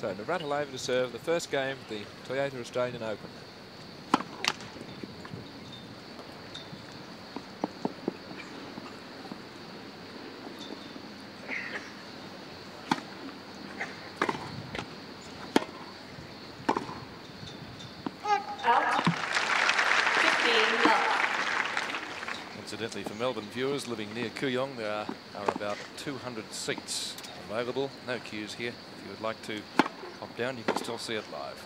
So Navratilova to serve the first game of the Toyota Australian Open. Incidentally, for Melbourne viewers living near Kooyong, there are about 200 seats available. No queues here. If you would like to hop down, you can still see it live.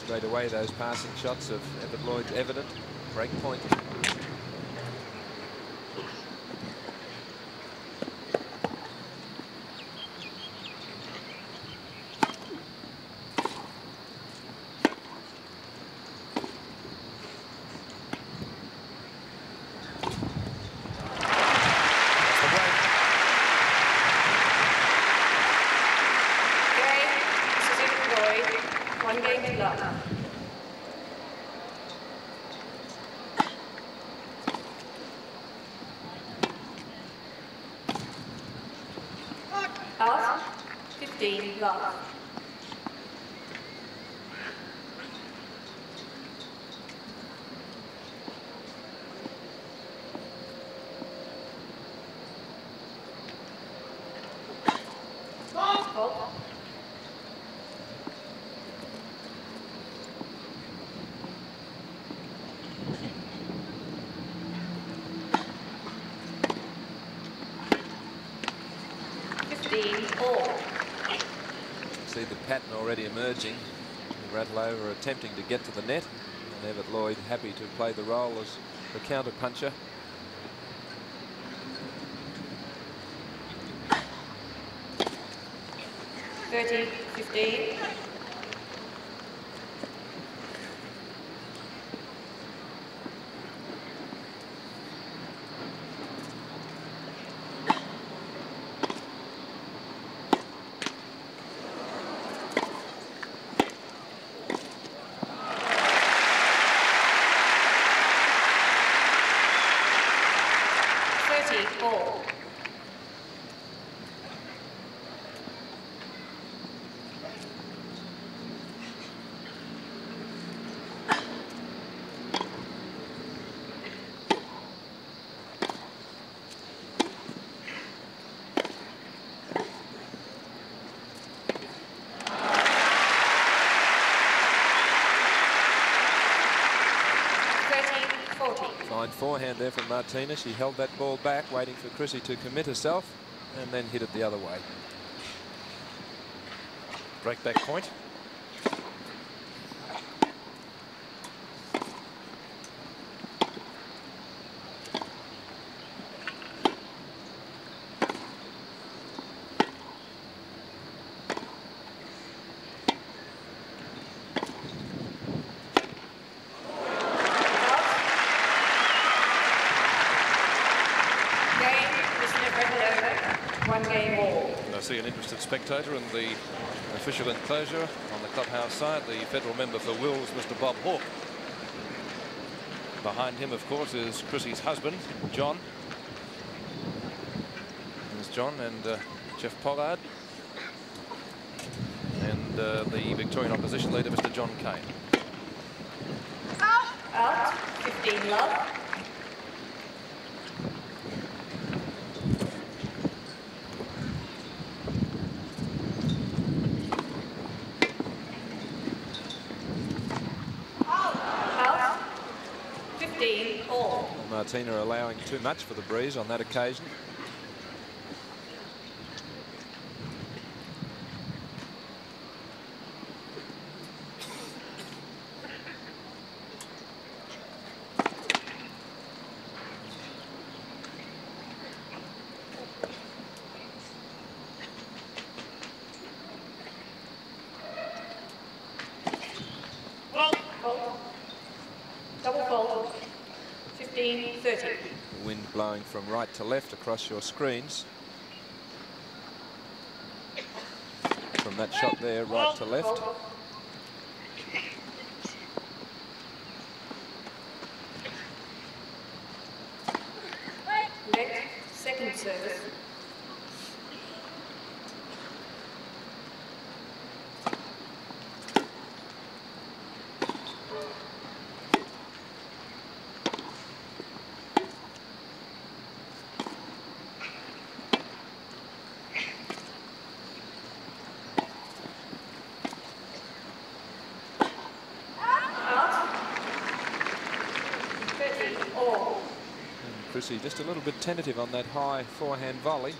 Straight away, those passing shots of Evert-Lloyd's evident. Break point. Pattern already emerging. Navratilova attempting to get to the net, and Evert-Lloyd happy to play the role as the counter puncher. Forehand there from Martina. She held that ball back, waiting for Chrissy to commit herself, and then hit it the other way. Break back point. Spectator in the official enclosure on the clubhouse side, the federal member for Wills, Mr. Bob Hawke. Behind him, of course, is Chrissy's husband, John. There's John and Jeff Pollard. And the Victorian opposition leader, Mr. John Kane. Out, 15 love. Out, 15 all. Martina allowing too much for the breeze on that occasion. From right to left across your screens. From that shot there, right to left. Left, second service. Just a little bit tentative on that high forehand volley.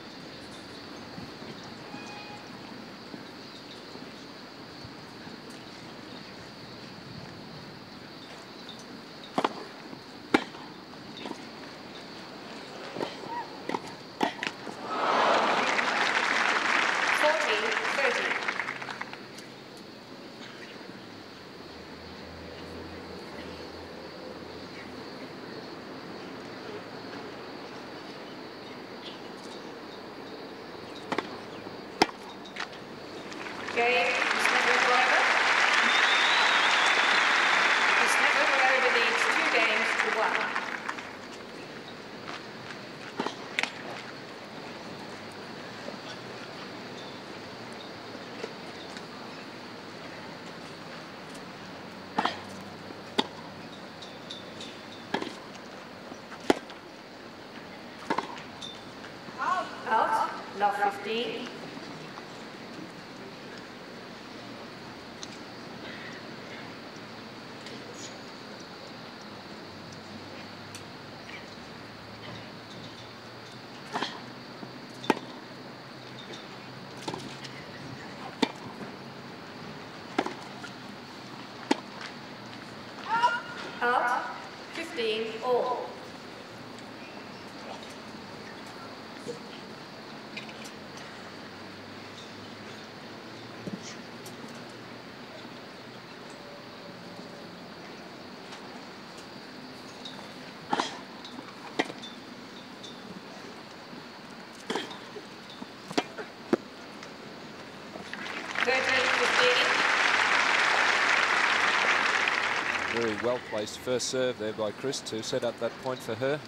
Very well placed first serve there by Chris to set up that point for her.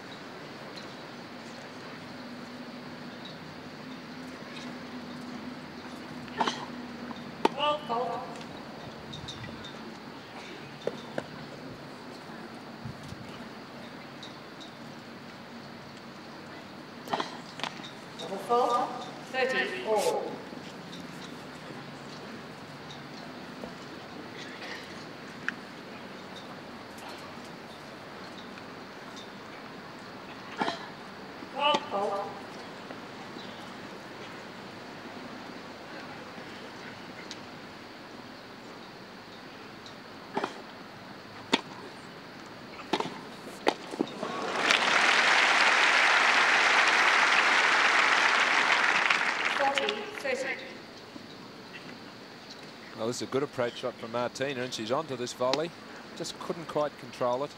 Well, this is a good approach shot from Martina, and she's onto this volley. Just couldn't quite control it.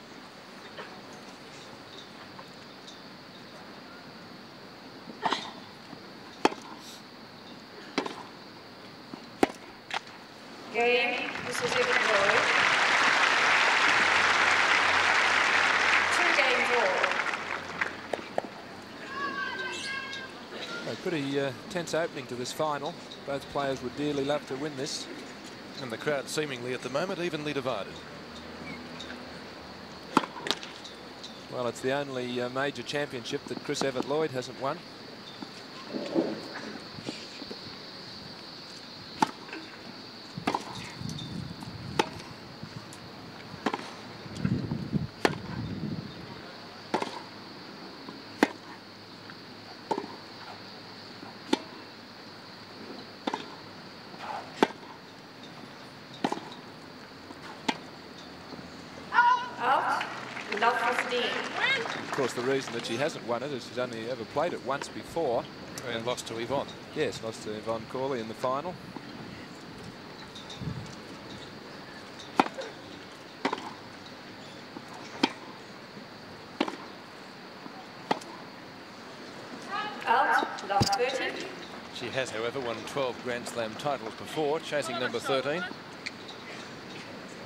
Game, this is it. 2-game draw. pretty tense opening to this final. Both players would dearly love to win this. And the crowd seemingly at the moment evenly divided. Well, it's the only major championship that Chris Evert-Lloyd hasn't won. The reason that she hasn't won it is she's only ever played it once before. And lost to Yvonne. Yes, lost to Yvonne Corley in the final. Out, lost 30. She has, however, won 12 Grand Slam titles before, chasing number 13.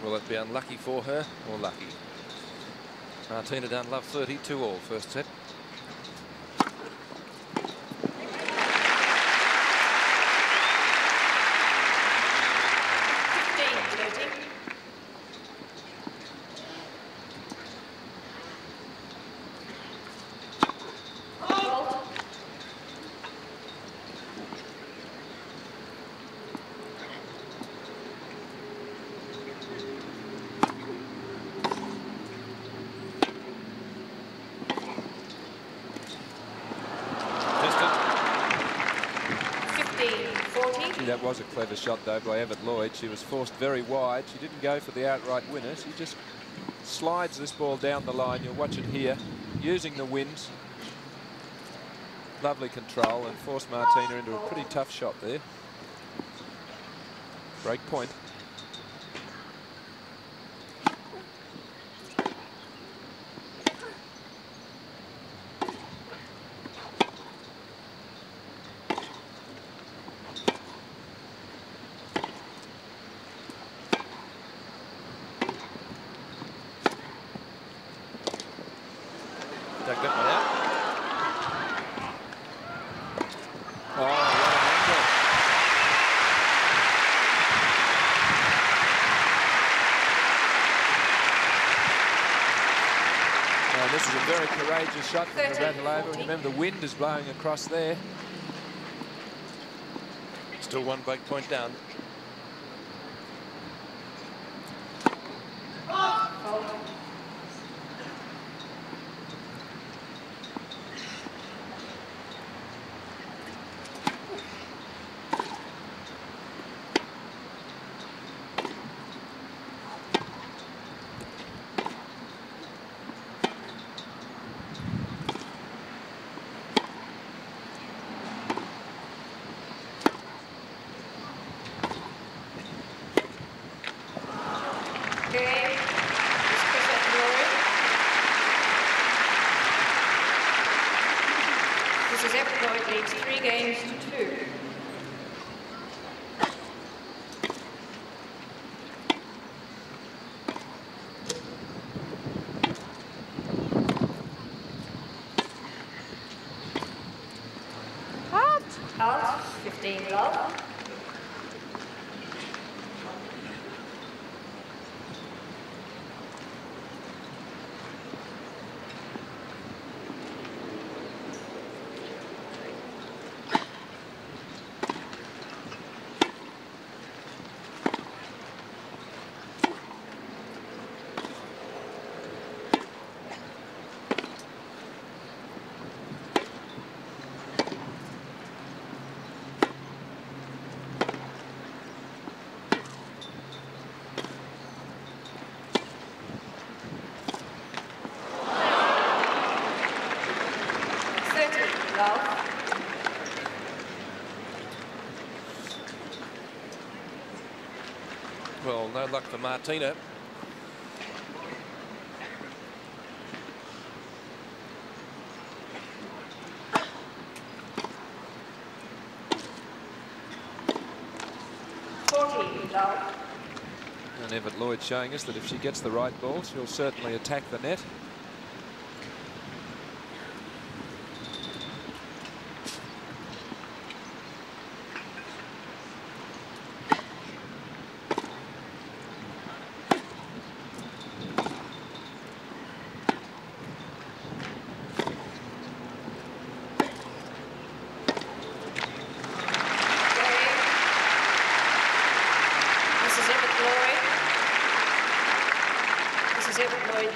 Will it be unlucky for her or lucky? Martina down love 32 all first set. Was a clever shot though by Evert-Lloyd. She was forced very wide. She didn't go for the outright winner. She just slides this ball down the line. You'll watch it here, using the winds. Lovely control and forced Martina into a pretty tough shot there. Break point. Courageous shot from Navratilova. Remember, the wind is blowing across there. Still one break point down. Well, no luck for Martina. And Evert-Lloyd showing us that if she gets the right ball, she'll certainly attack the net.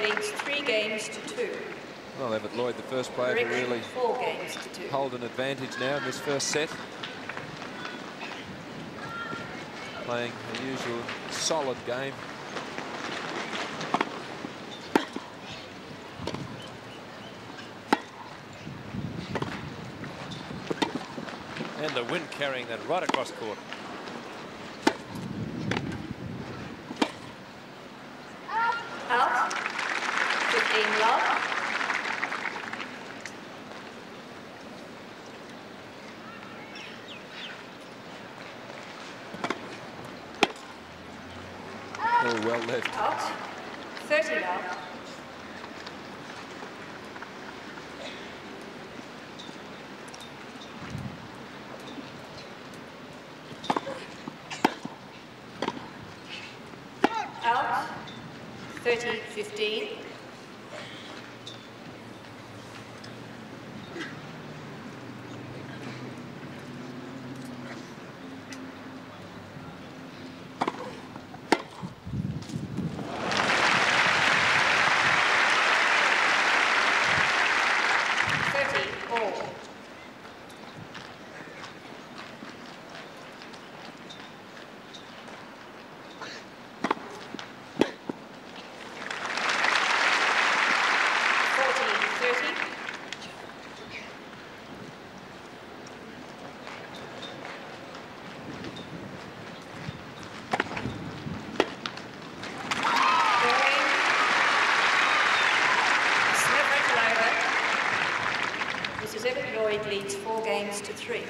leads 3 games to 2. Well, Evert-Lloyd, the first player to really hold an advantage now in this first set. Playing the usual solid game. And the wind carrying that right across court. Out. 15 love. Oh, well left. Out. 30 love. Out. 30-15. Leads 4 games to 3.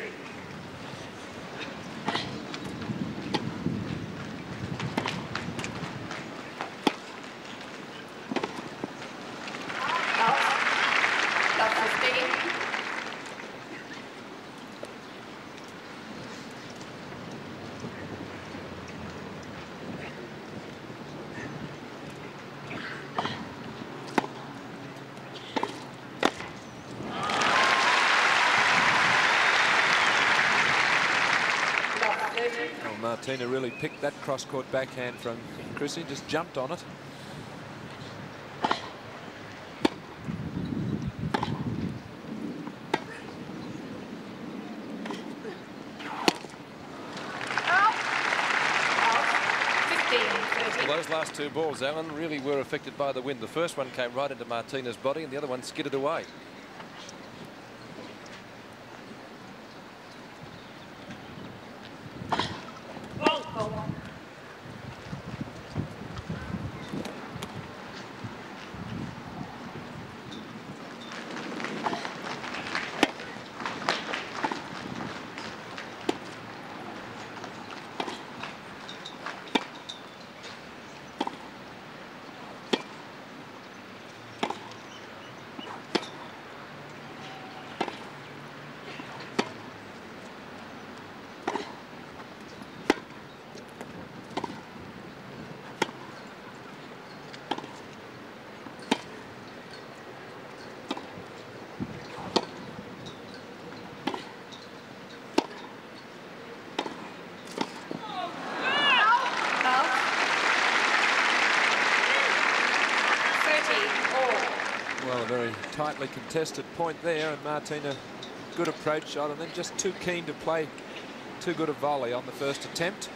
Martina really picked that cross-court backhand from Chrissy, just jumped on it. Well, those last 2 balls, Alan, really were affected by the wind. The first one came right into Martina's body and the other one skidded away. Tightly contested point there, and Martina, good approach shot, and then just too keen to play too good a volley on the first attempt.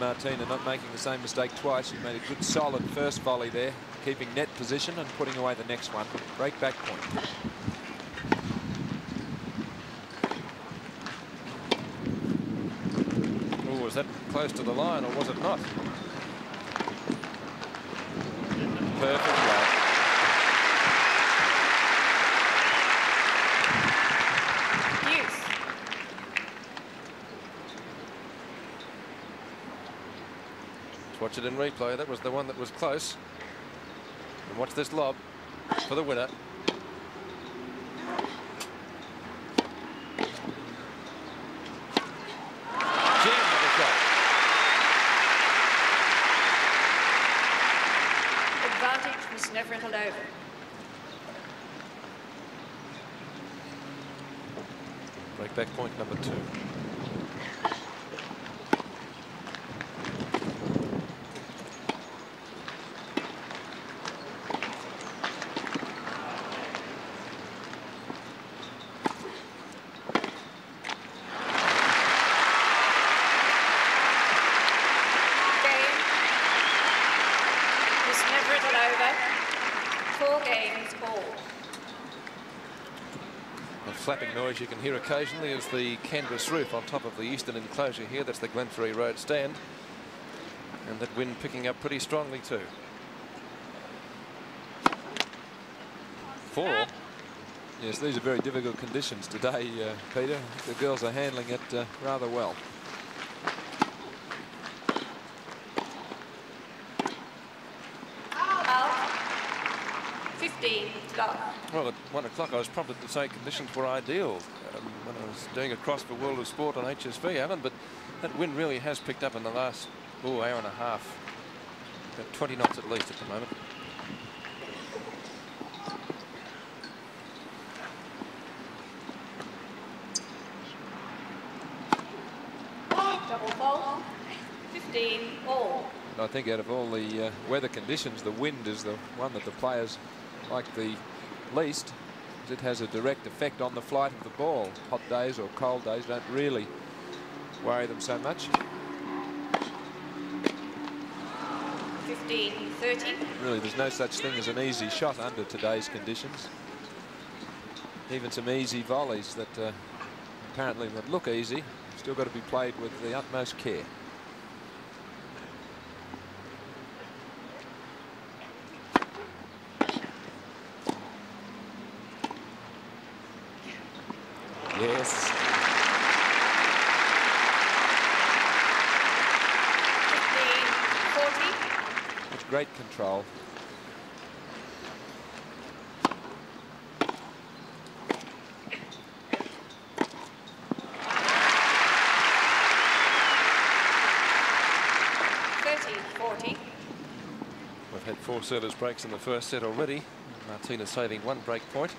Martina not making the same mistake twice. She made a good solid first volley there, keeping net position and putting away the next one. Break back point. Oh, was that close to the line or was it not? Perfect way. watch it in replay. That was the one that was close. And watch this lob for the winner. Advantage was never held over. Break back point number 2. Clapping noise you can hear occasionally is the canvas roof on top of the eastern enclosure here. That's the Glenferrie Road stand. And that wind picking up pretty strongly too. 4 all. Yes, these are very difficult conditions today, Peter. The girls are handling it rather well. Well, at 1 o'clock, I was prompted to say conditions were ideal when I was doing a cross for World of Sport on HSV, Alan, but that wind really has picked up in the last hour and a half. About 20 knots at least at the moment. Double fault, 15 all. I think out of all the weather conditions, the wind is the one that the players like the least. It has a direct effect on the flight of the ball. Hot days or cold days don't really worry them so much. 15-30. Really, there's no such thing as an easy shot under today's conditions. Even some easy volleys that apparently would look easy, still got to be played with the utmost care. Yes. 15-40. With great control. We've had 4 service breaks in the first set already. Martina saving 1 break point.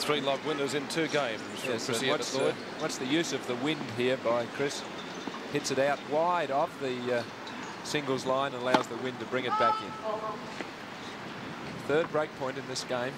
Three log winners in 2 games. Yes, what's the use of the wind here by Chris? Hits it out wide of the singles line and allows the wind to bring it back in. 3rd break point in this game.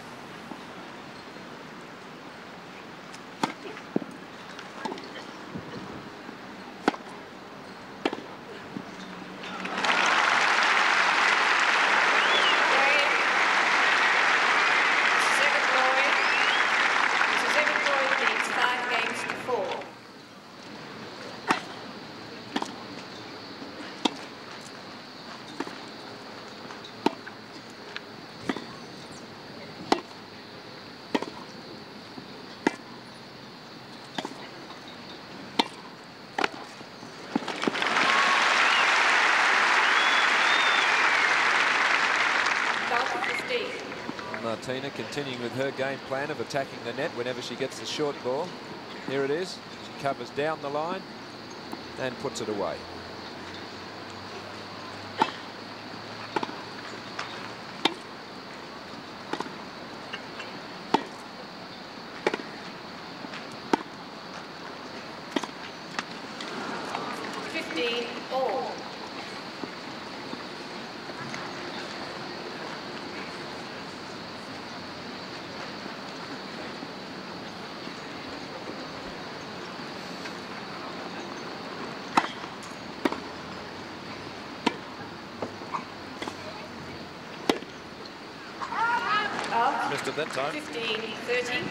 Martina continuing with her game plan of attacking the net whenever she gets the short ball. Here it is. She covers down the line and puts it away. 15 all. Missed it that time. 15-30.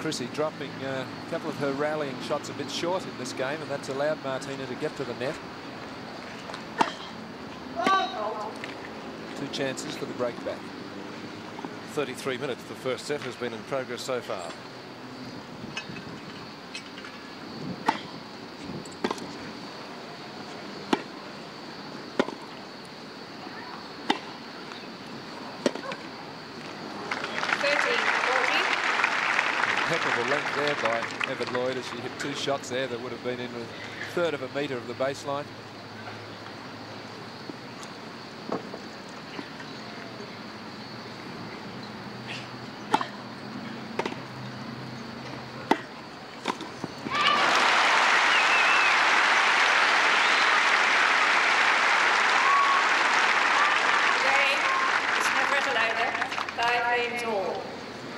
Chrissy dropping a couple of her rallying shots a bit short in this game, and that's allowed Martina to get to the net. Two chances for the breakback. 33 minutes the first set has been in progress so far. Evert-Lloyd, as she hit two shots there that would have been in a third of a metre of the baseline.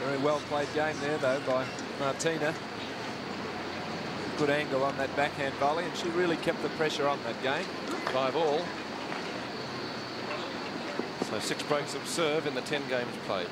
Very well played game there though by Martina. Good angle on that backhand volley, and she really kept the pressure on that game. 5 all. So 6 breaks of serve in the 10 games played.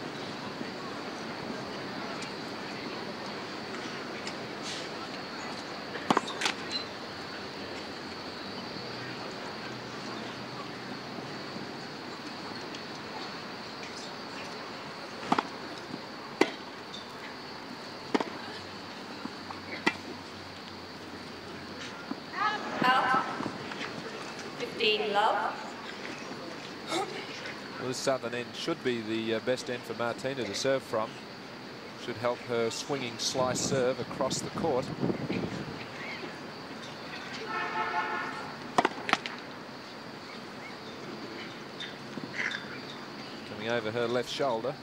Southern end should be the best end for Martina to serve from. Should help her swinging slice serve across the court. Coming over her left shoulder.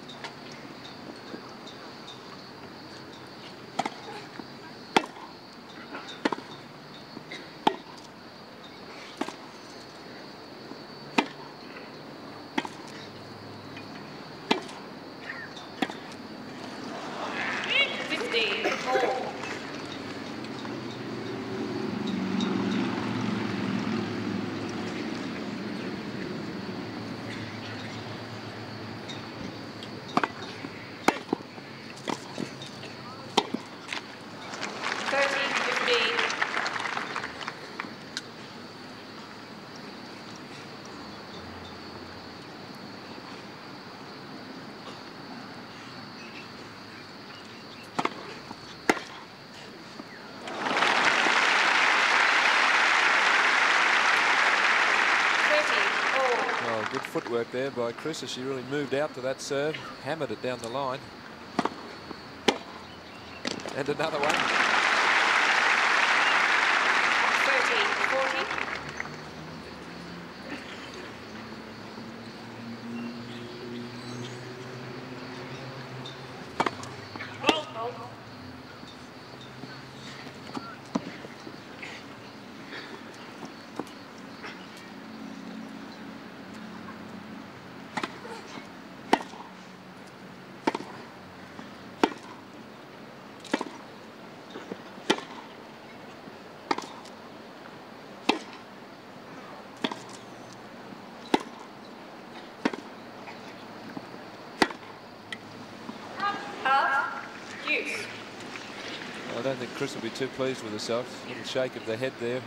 Footwork there by Chris as she really moved out to that serve, hammered it down the line. And another one. 30, 40. Chris will be too pleased with herself. Little shake of the head there.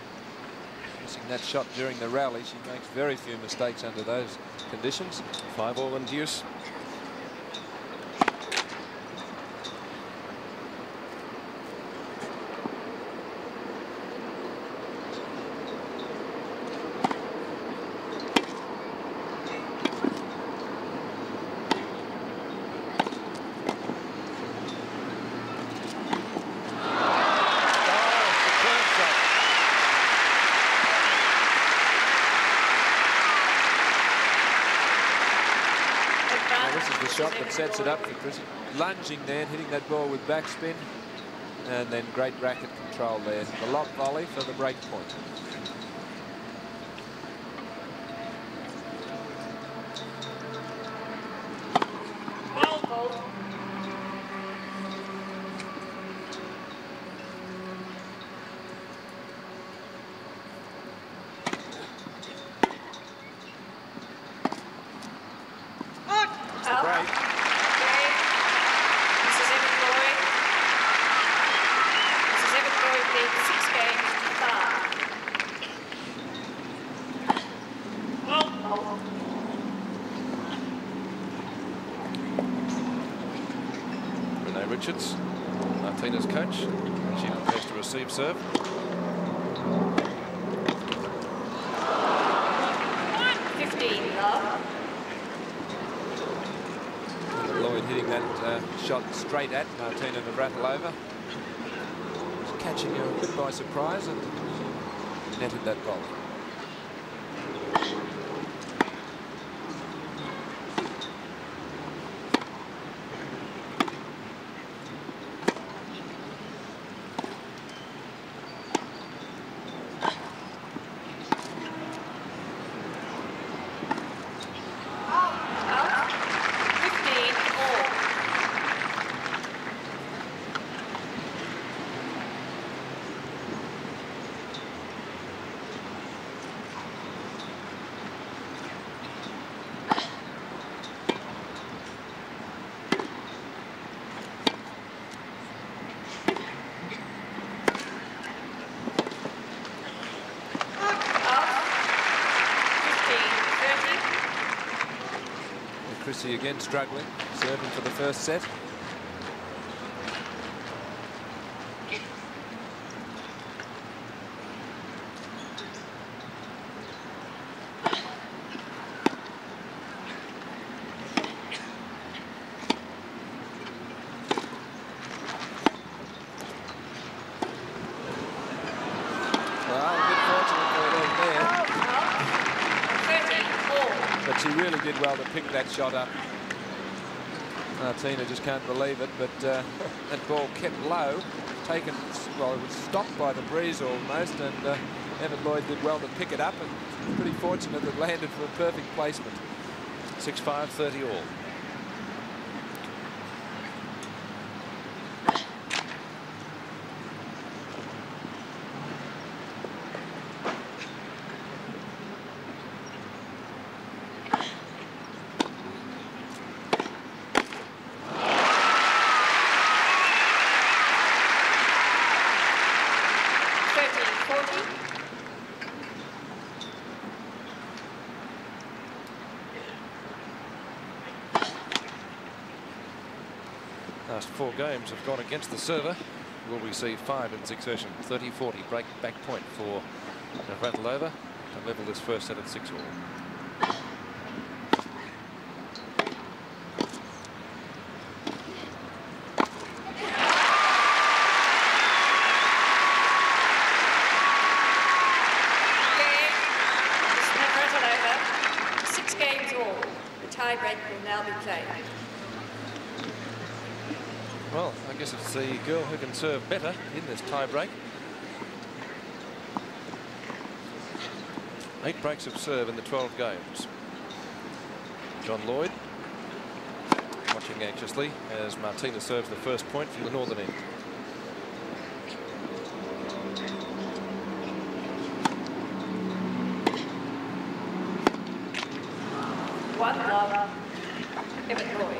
Missing that shot during the rally. She makes very few mistakes under those conditions. 5 all in deuce. It sets it up for Chris. Lunging there and hitting that ball with backspin. And then great racket control there. The lob volley for the break point. Richards, Martina's coach, she prepares to receive serve. Lloyd hitting that shot straight at Martina Navratilova. She's catching her a bit by surprise and netted that ball. Again struggling, serving for the first set. Picked that shot up. Martina just can't believe it, but that ball kept low, taken, well, it was stopped by the breeze almost, and Evert-Lloyd did well to pick it up, and pretty fortunate that landed for a perfect placement. 6-5, 30 all. Four games have gone against the server. Will we see five in succession? 30-40 break back point for Navratilova to level this first set at 6-all. The girl who can serve better in this tie break. 8 breaks of serve in the 12 games. John Lloyd watching anxiously as Martina serves the first point from the northern end. One love, Evert-Lloyd.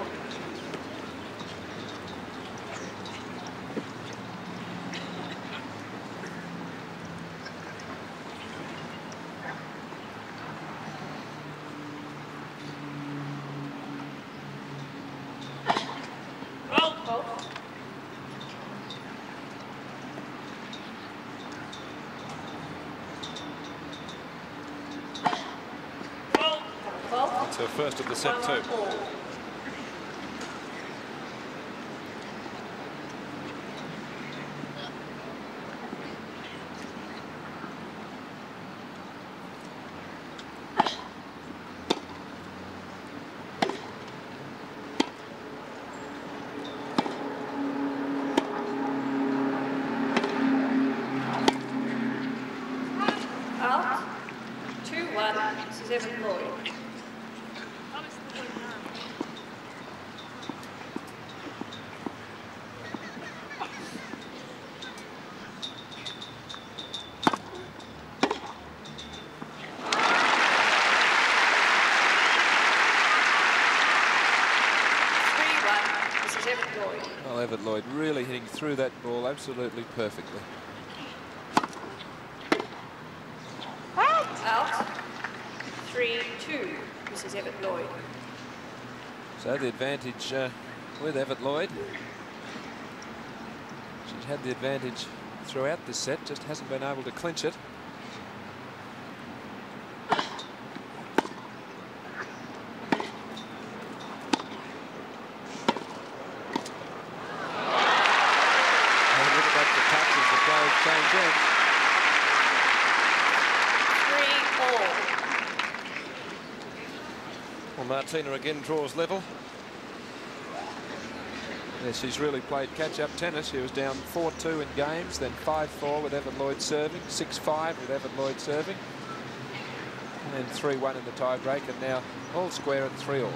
First of the set, too. 7 points. Evert-Lloyd really hitting through that ball absolutely perfectly. Out. 3-2, Mrs. Evert-Lloyd. So the advantage with Evert-Lloyd. She's had the advantage throughout this set, just hasn't been able to clinch it. Martina again draws level. Yeah, she's really played catch-up tennis. She was down 4-2 in games, then 5-4 with Evert-Lloyd serving, 6-5 with Evert-Lloyd serving, and then 3-1 in the tie-break, and now all square at 3-all.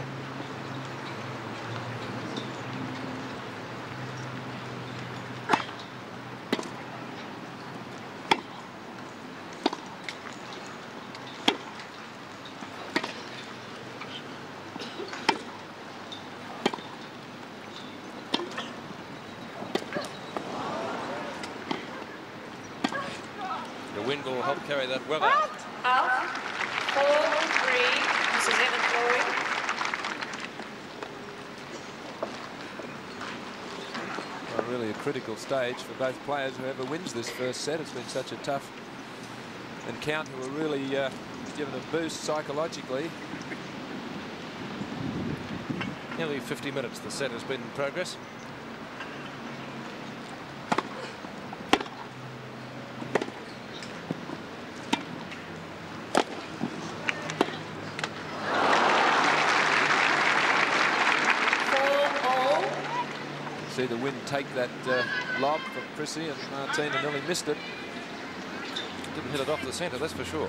Carry that well out. Out. 4-3. Mrs. Evert-Lloyd. Well, really a critical stage for both players. Whoever wins this first set, it's been such a tough encounter. We're really given a boost psychologically. Nearly 50 minutes the set has been in progress. See the wind take that lob from Chrissy, and Martina nearly missed it. Didn't hit it off the centre, that's for sure.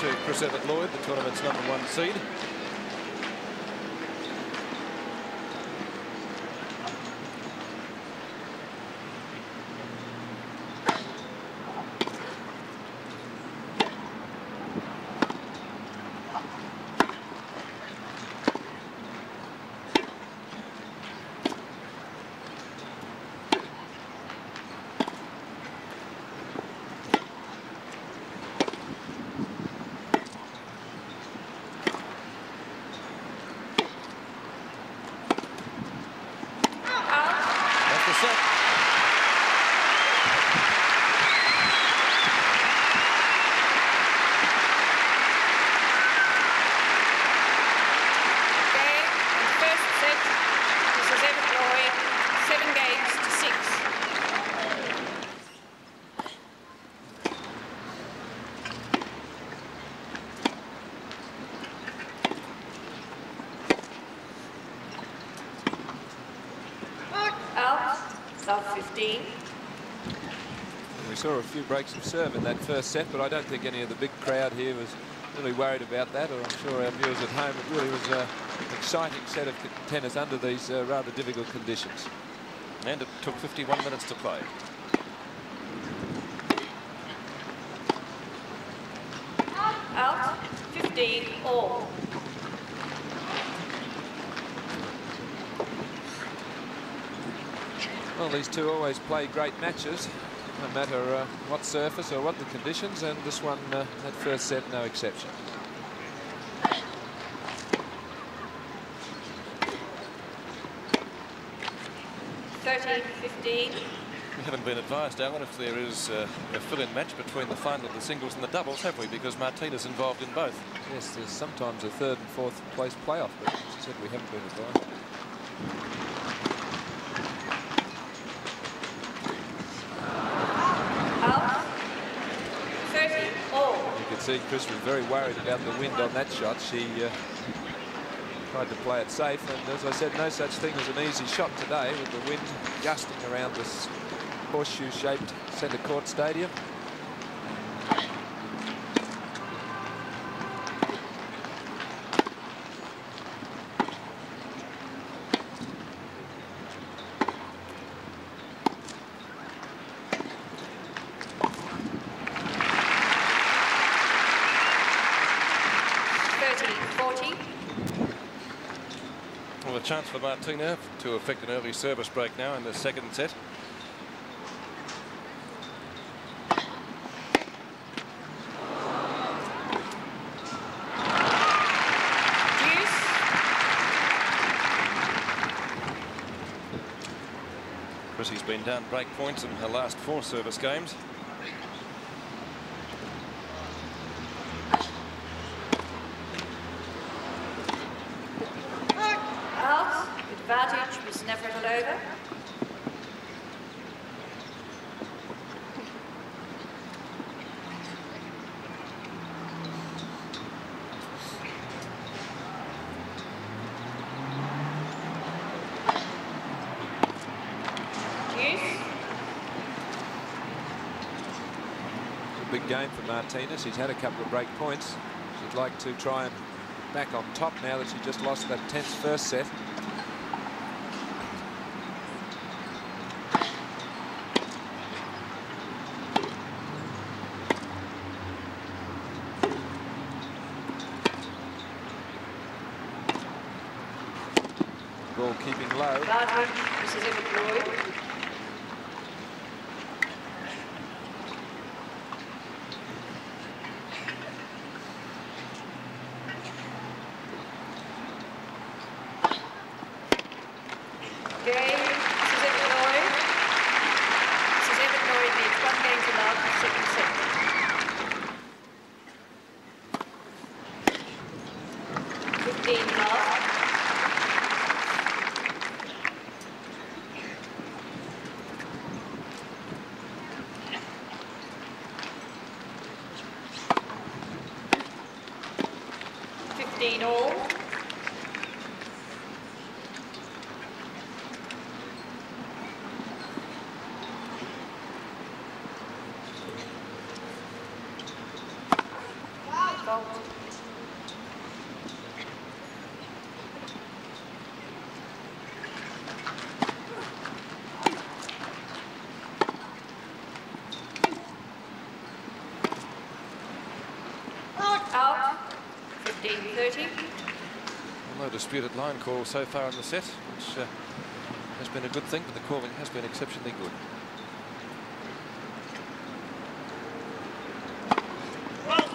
To Chris Evert-Lloyd, the tournament's #1 seed. We saw a few breaks of serve in that first set, but I don't think any of the big crowd here was really worried about that, or I'm sure our viewers at home, it really was exciting set of tennis under these rather difficult conditions. And it took 51 minutes to play. Out, 15 all. Well, these two always play great matches, no matter what surface or what the conditions, and this one, that first set, no exception. We haven't been advised, Alan, if there is a fill-in match between the final of the singles and the doubles, have we? Because Martina's involved in both. Yes, there's sometimes a third and fourth place playoff, but as I said, we haven't been advised. Out. 30 all. You can see Chris was very worried about the wind on that shot. She tried to play it safe, and as I said, no such thing as an easy shot today with the wind gusting around this horseshoe-shaped centre court stadium. Chance for Martina to effect an early service break now in the second set. Chrissy's been down break points in her last four service games. Game for Martina. She's had a couple of break points. She'd like to try and back on top now that she just lost that tense first set. Ball keeping low. This is Evert-Lloyd. Disputed line call so far in the set, which has been a good thing, but the calling has been exceptionally good. That's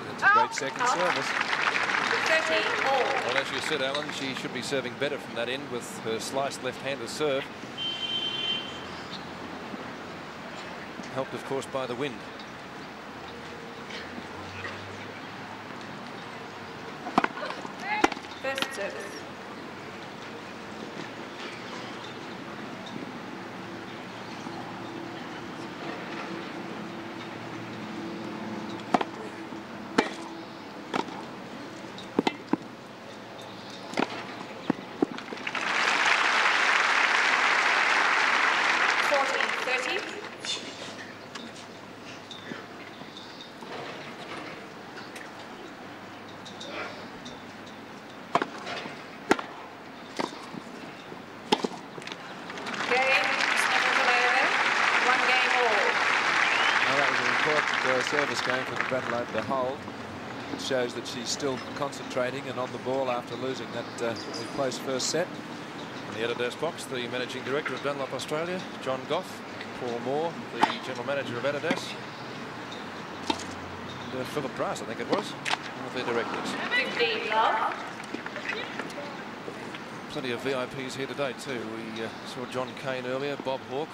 a great second service. Well, as you said, Alan, she should be serving better from that end with her sliced left-hander serve. Helped, of course, by the wind. First service. 14.30. Service game for the battle over the hole. It shows that she's still concentrating and on the ball after losing that close first set. In the editor's box, the managing director of Dunlop Australia, John Goff, Paul Moore, the general manager of Adidas, and Philip Brass, I think it was, one of their directors. 15 love. Plenty of VIPs here today too. We saw John Kane earlier, Bob Hawke,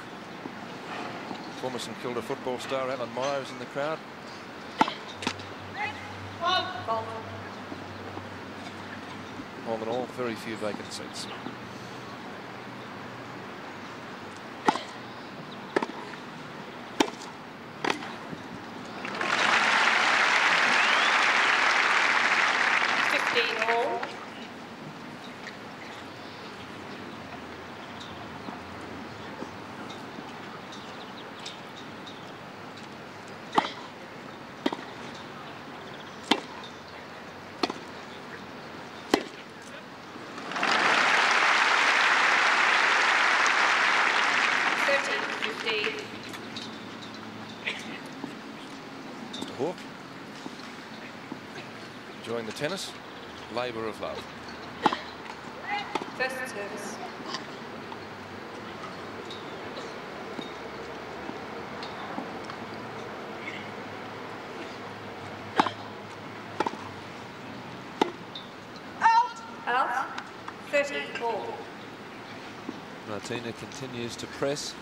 former St Kilda football star Alan Myers in the crowd. All in all, very few vacant seats. The tennis, labour of love. First service. Out. 34. Martina continues to press.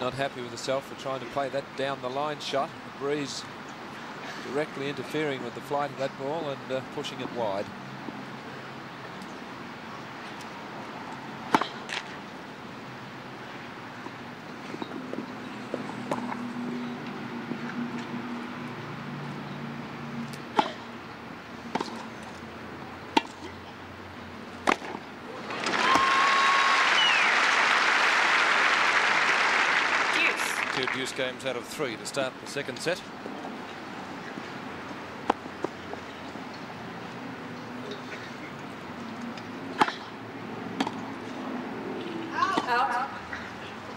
Not happy with herself for trying to play that down the line shot. The breeze directly interfering with the flight of that ball and pushing it wide. Games out of three to start the second set. Out.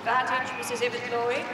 Advantage, Mrs. Evert-Lloyd.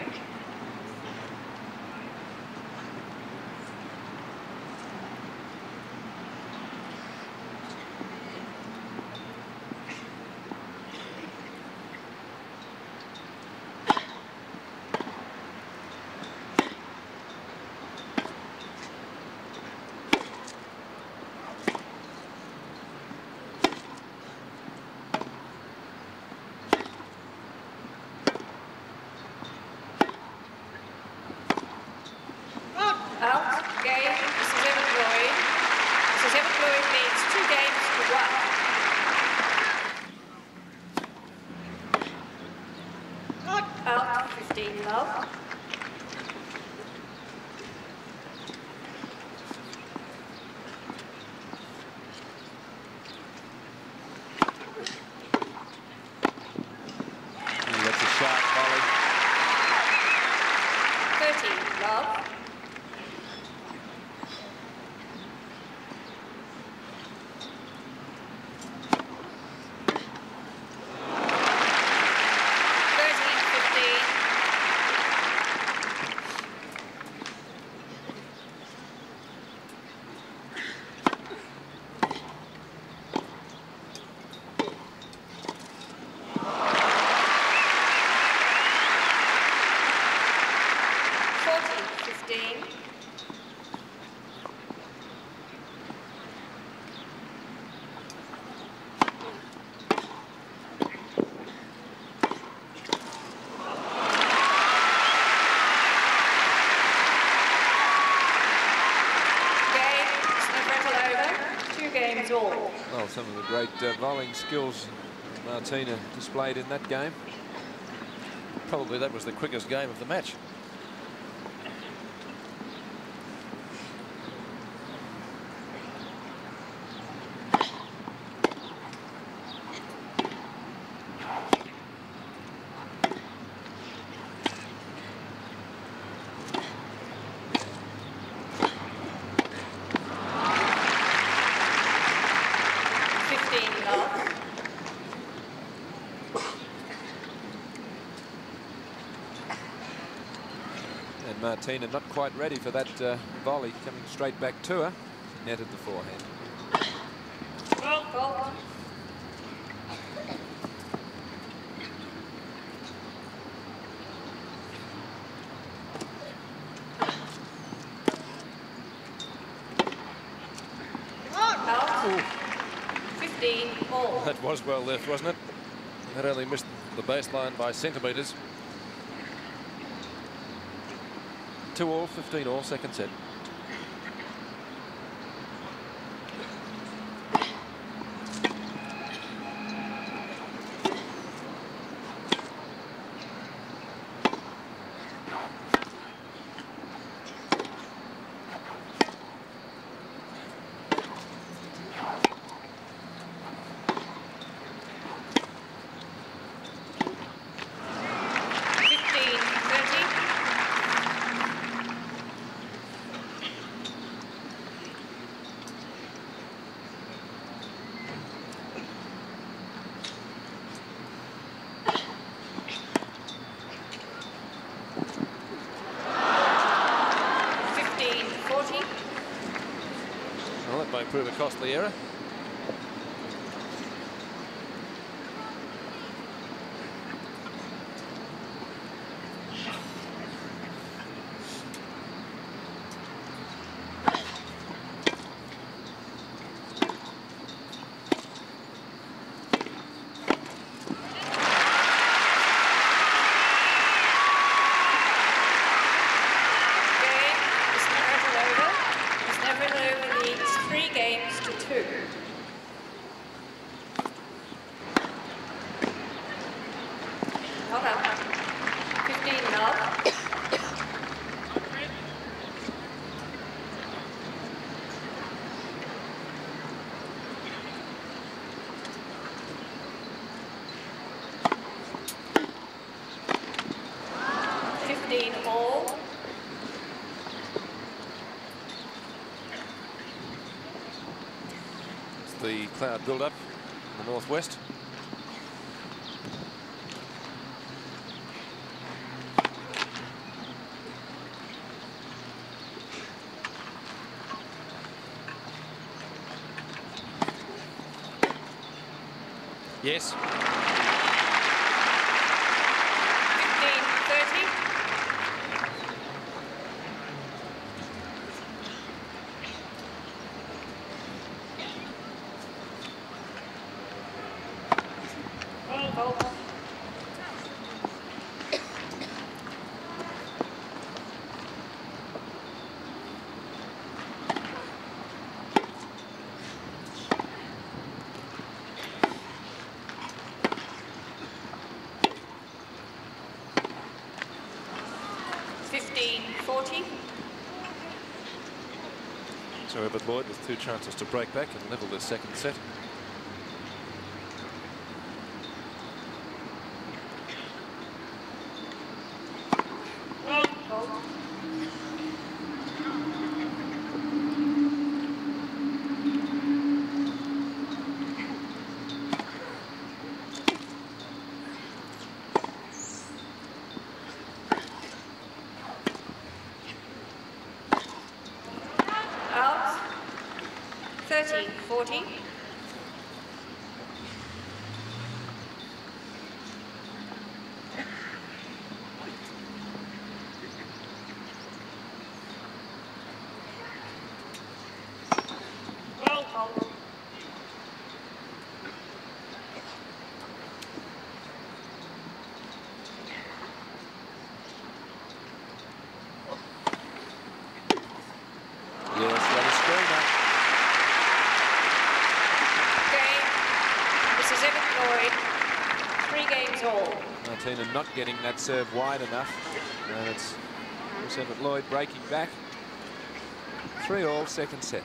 all. Well, some of the great bowling skills Martina displayed in that game. Probably that was the quickest game of the match. Martina not quite ready for that volley coming straight back to her. She netted the forehand. Well. That was well left, wasn't it? That only missed the baseline by centimetres. 2-all, 15-all, second set. Prove a costly error. The cloud build-up in the northwest. Yes. 15-30. Evert-Lloyd with two chances to break back and level this second set. seventh glory, 3 games all. Martina not getting that serve wide enough. And it's Chris Evert-Lloyd breaking back. 3 all, second set.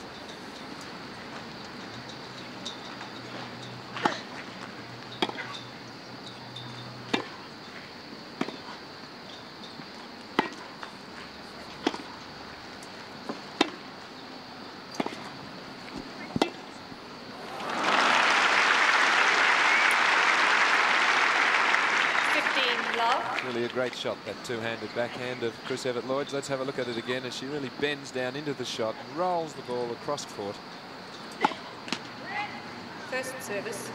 Great shot, that two-handed backhand of Chris Evert-Lloyd. Let's have a look at it again as she really bends down into the shot and rolls the ball across court. First service.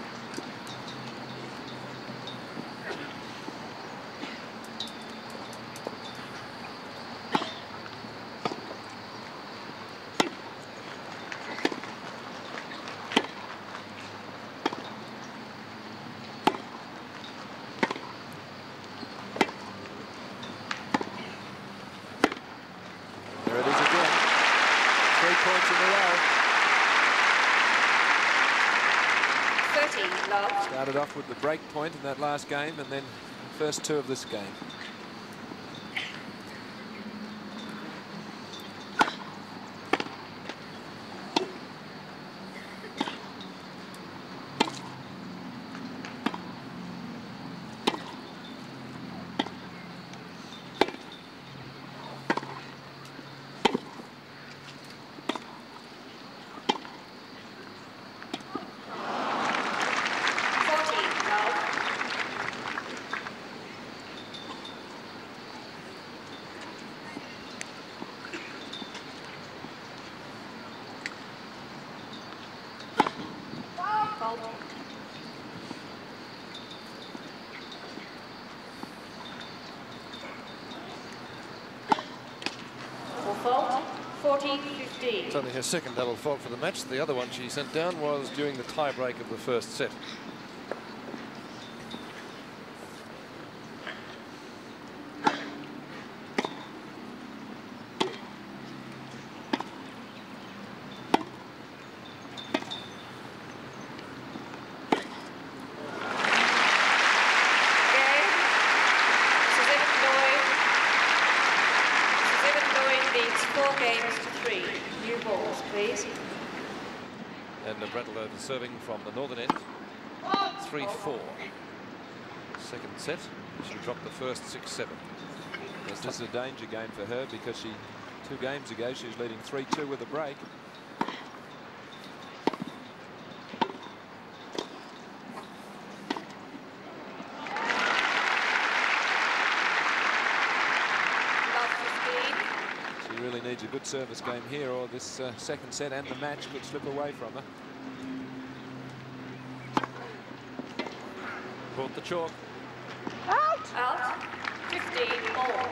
Off with the break point in that last game and then first two of this game. It's only her second double fault for the match. The other one she sent down was during the tie-break of the first set. Serving from the northern end, 3-4. Second set, she dropped the first 6-7. This is a danger game for her because she, 2 games ago, she was leading 3-2 with a break. She really needs a good service game here, or this second set and the match could slip away from her. Brought the chalk. Out! Out. 15-4.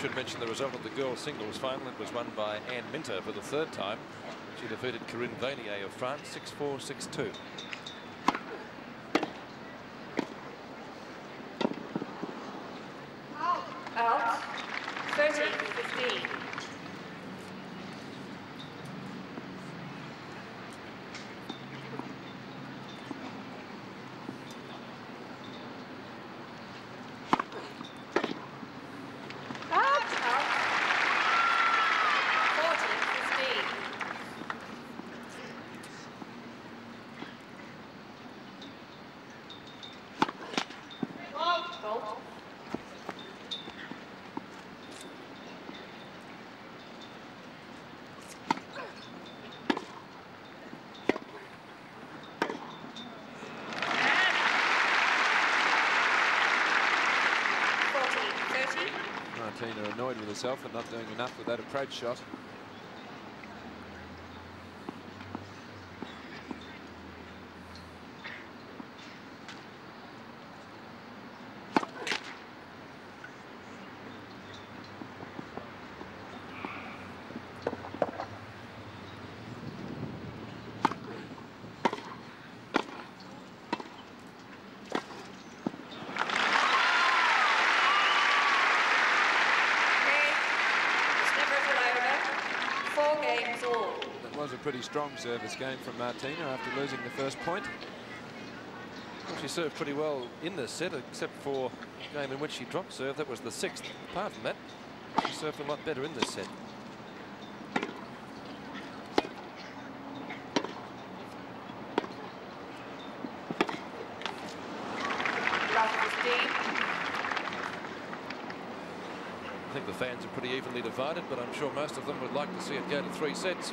Should mention the result of the girls' singles final. It was won by Anne Minter for the third time. She defeated Corinne Vainier of France, 6-4, 6-2. Out! Out. 13-15. Annoyed with herself and not doing enough with that approach shot. Pretty strong service game from Martina after losing the first point. She served pretty well in this set, except for the game in which she dropped serve. That was the sixth. Apart from that, she served a lot better in this set. I think the fans are pretty evenly divided, but I'm sure most of them would like to see it go to three sets.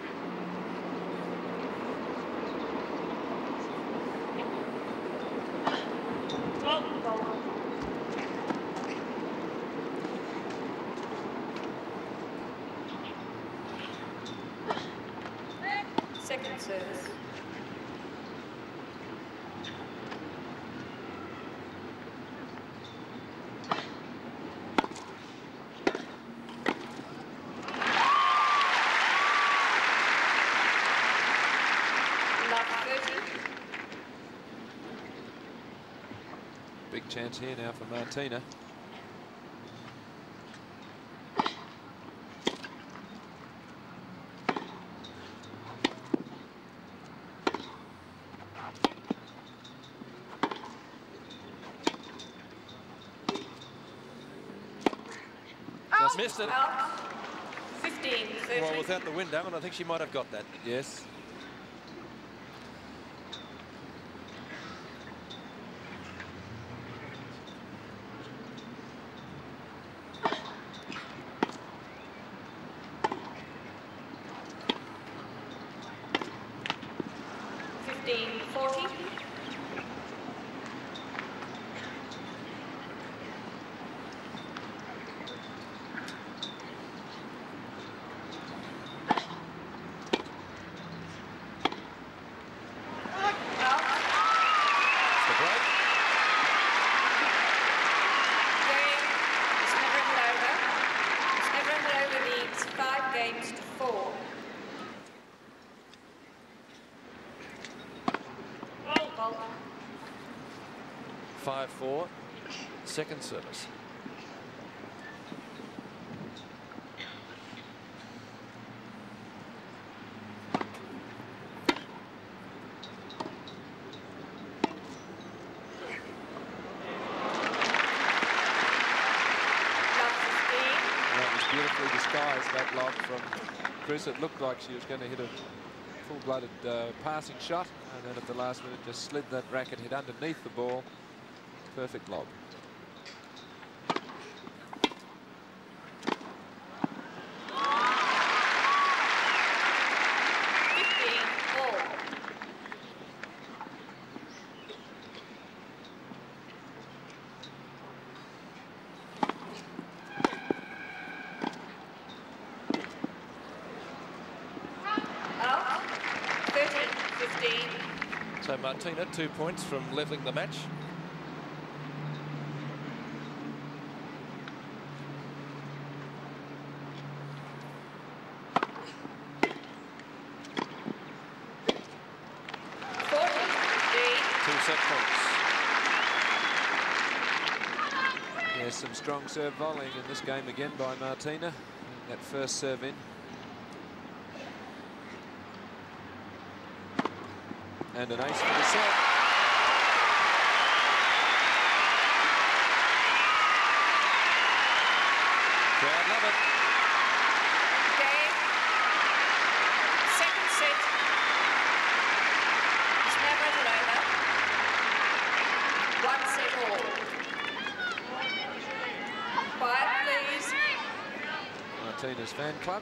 Chance here now for Martina. Just missed it. 15. Well, without the window, and I think she might have got that. Yes. For second service. That was beautifully disguised, that lob from Chris. It looked like she was going to hit a full-blooded passing shot, and then at the last minute just slid that racket, hit underneath the ball. Perfect lob. So Martina, 2 points from levelling the match. Strong serve volleying in this game again by Martina. That first serve in. And an ace for the set. Crowd love it. Okay. Second set. It's never over. 1 set all. Martina's fan club.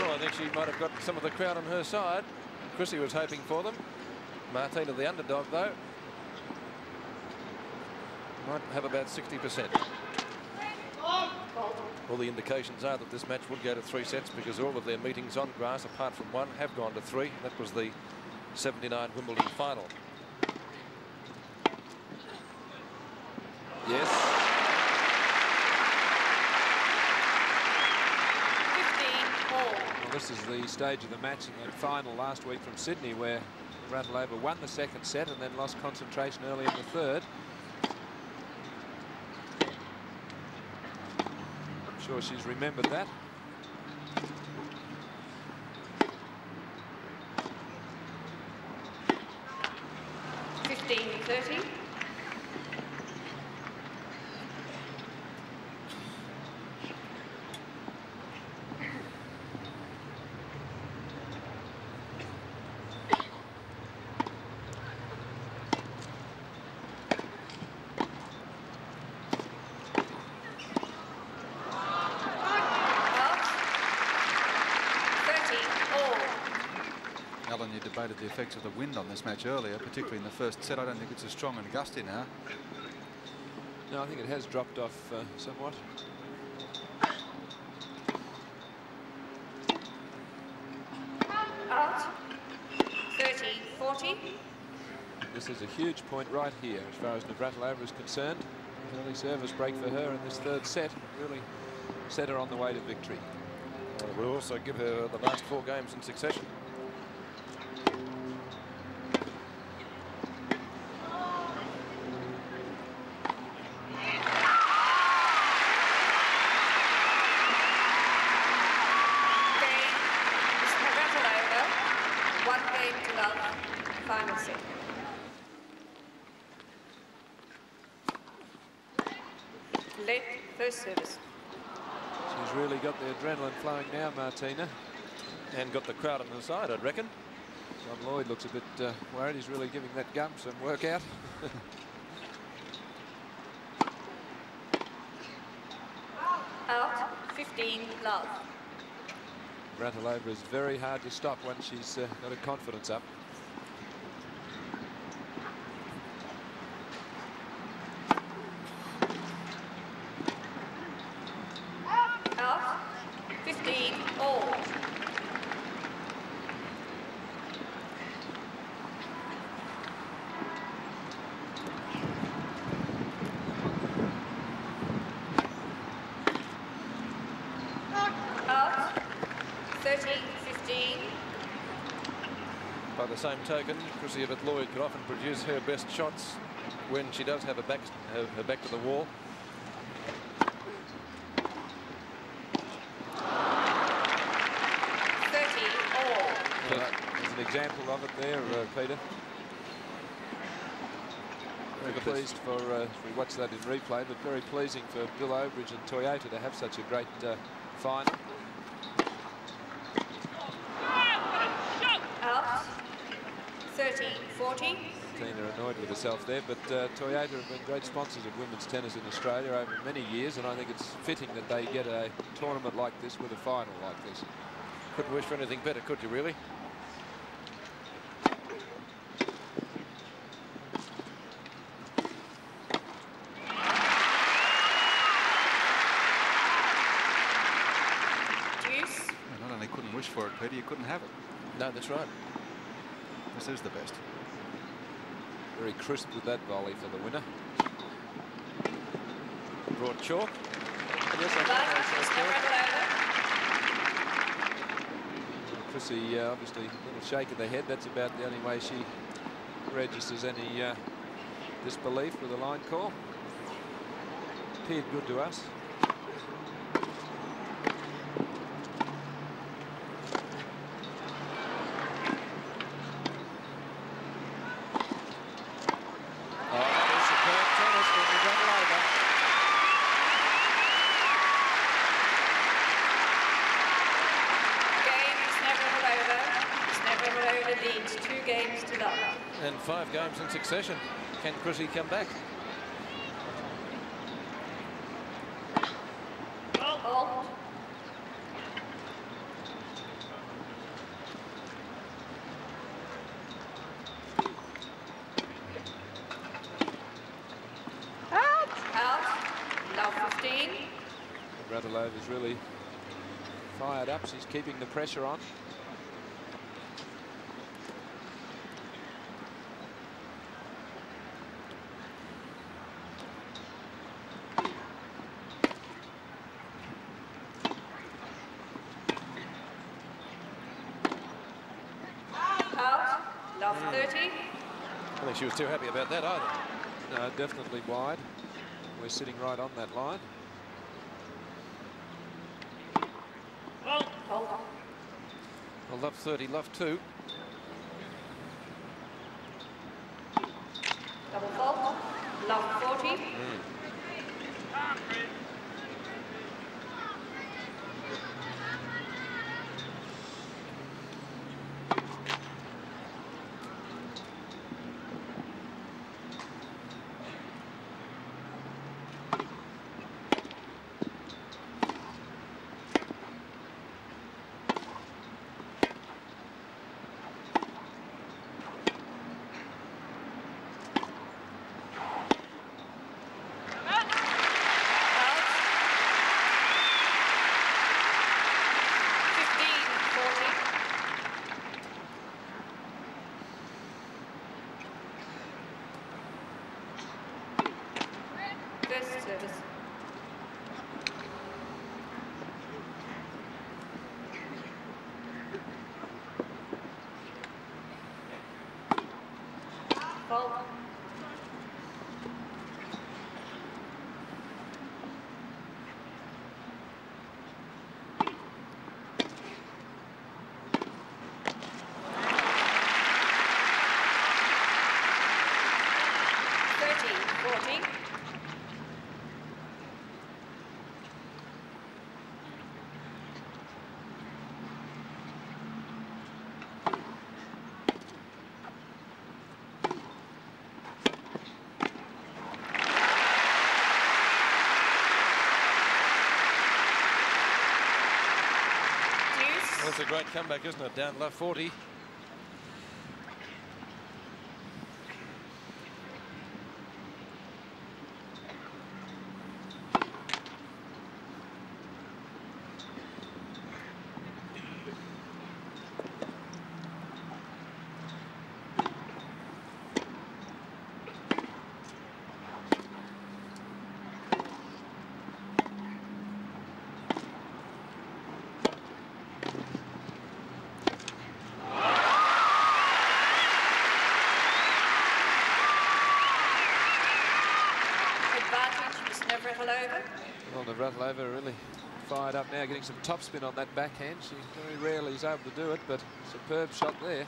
Well, I think she might have got some of the crowd on her side. Chrissy was hoping for them. Martina the underdog though. Might have about 60%. All the indications are that this match would go to three sets because all of their meetings on grass, apart from one, have gone to three. That was the 79 Wimbledon final. Yes. 15 all. This is the stage of the match in the final last week from Sydney where Navratilova won the second set and then lost concentration early in the third. I'm sure she's remembered that. Debated the effects of the wind on this match earlier, particularly in the first set. I don't think it's as strong and gusty now. No, I think it has dropped off somewhat. Out. 30, 40. This is a huge point right here as far as Navratilova is concerned. Early service break for her in this third set really set her on the way to victory. It will also give her the last four games in succession. Flowing now, Martina, and got the crowd on the side, I'd reckon. John Lloyd looks a bit worried. He's really giving that gum some workout. Out, 15, love. Navratilova is very hard to stop when she's got her confidence up. Same token, Chris Evert-Lloyd could often produce her best shots when she does have her back to the wall. There's an example of it there, Peter. Very pleased for, we watched that in replay, but very pleasing for Bill O'Bridge and Toyota to have such a great final. Annoyed with herself there, but Toyota have been great sponsors of women's tennis in Australia over many years, and I think it's fitting that they get a tournament like this with a final like this. Couldn't wish for anything better, could you really? Deuce. Well, not only couldn't wish for it, Peter, you couldn't have it. No, that's right. This is the best. Very crisp with that volley for the winner. Broad chalk. Yes, Chrissy obviously a little shake of the head. That's about the only way she registers any disbelief with a line call. Appeared good to us. Five games in succession. Can Chrissy come back? Oh. Out. Now 15. Navratilova is really fired up. She's keeping the pressure on. 30. I don't think she was too happy about that either. No, definitely wide. We're sitting right on that line. Well, love 30, love 2. Double fault, love 40. Mm. That's a great comeback, isn't it? Down left 40. Navratilova really fired up now, getting some topspin on that backhand. She very rarely is able to do it, but superb shot there.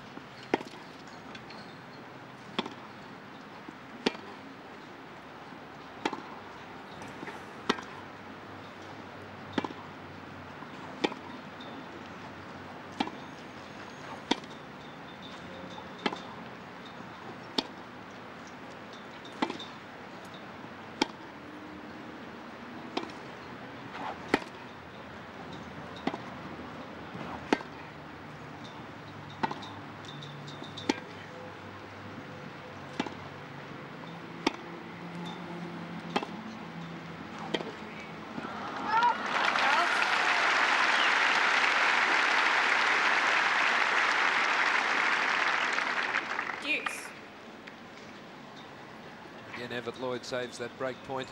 Evert-Lloyd saves that break point.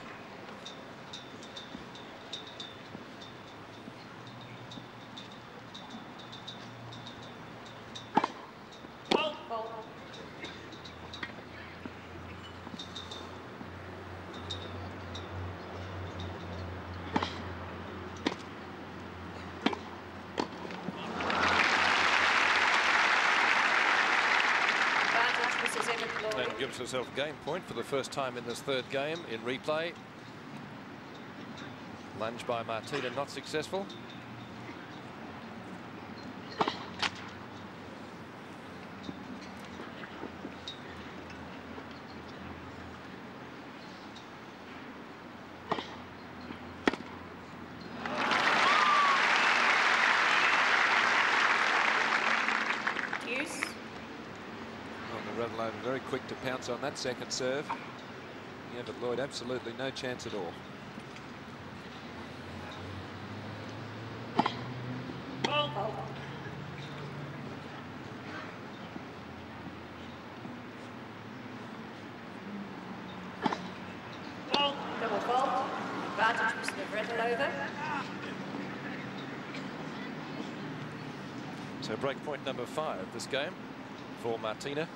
Herself game point for the first time in this third game in replay. Lunge by Martina not successful. Quick to pounce on that second serve. Yeah, but Lloyd, absolutely no chance at all. So break point number 5 this game for Martina.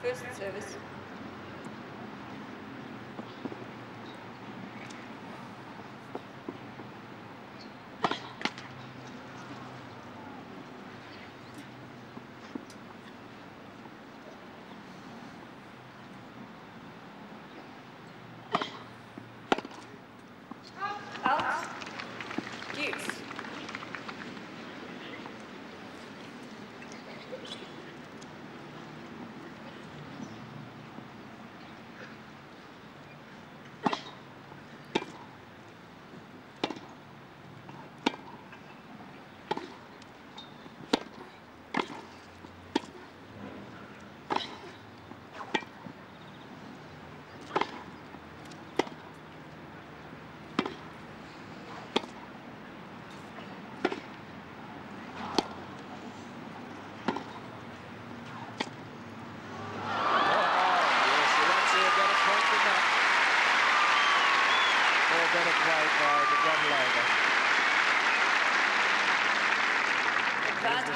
First service.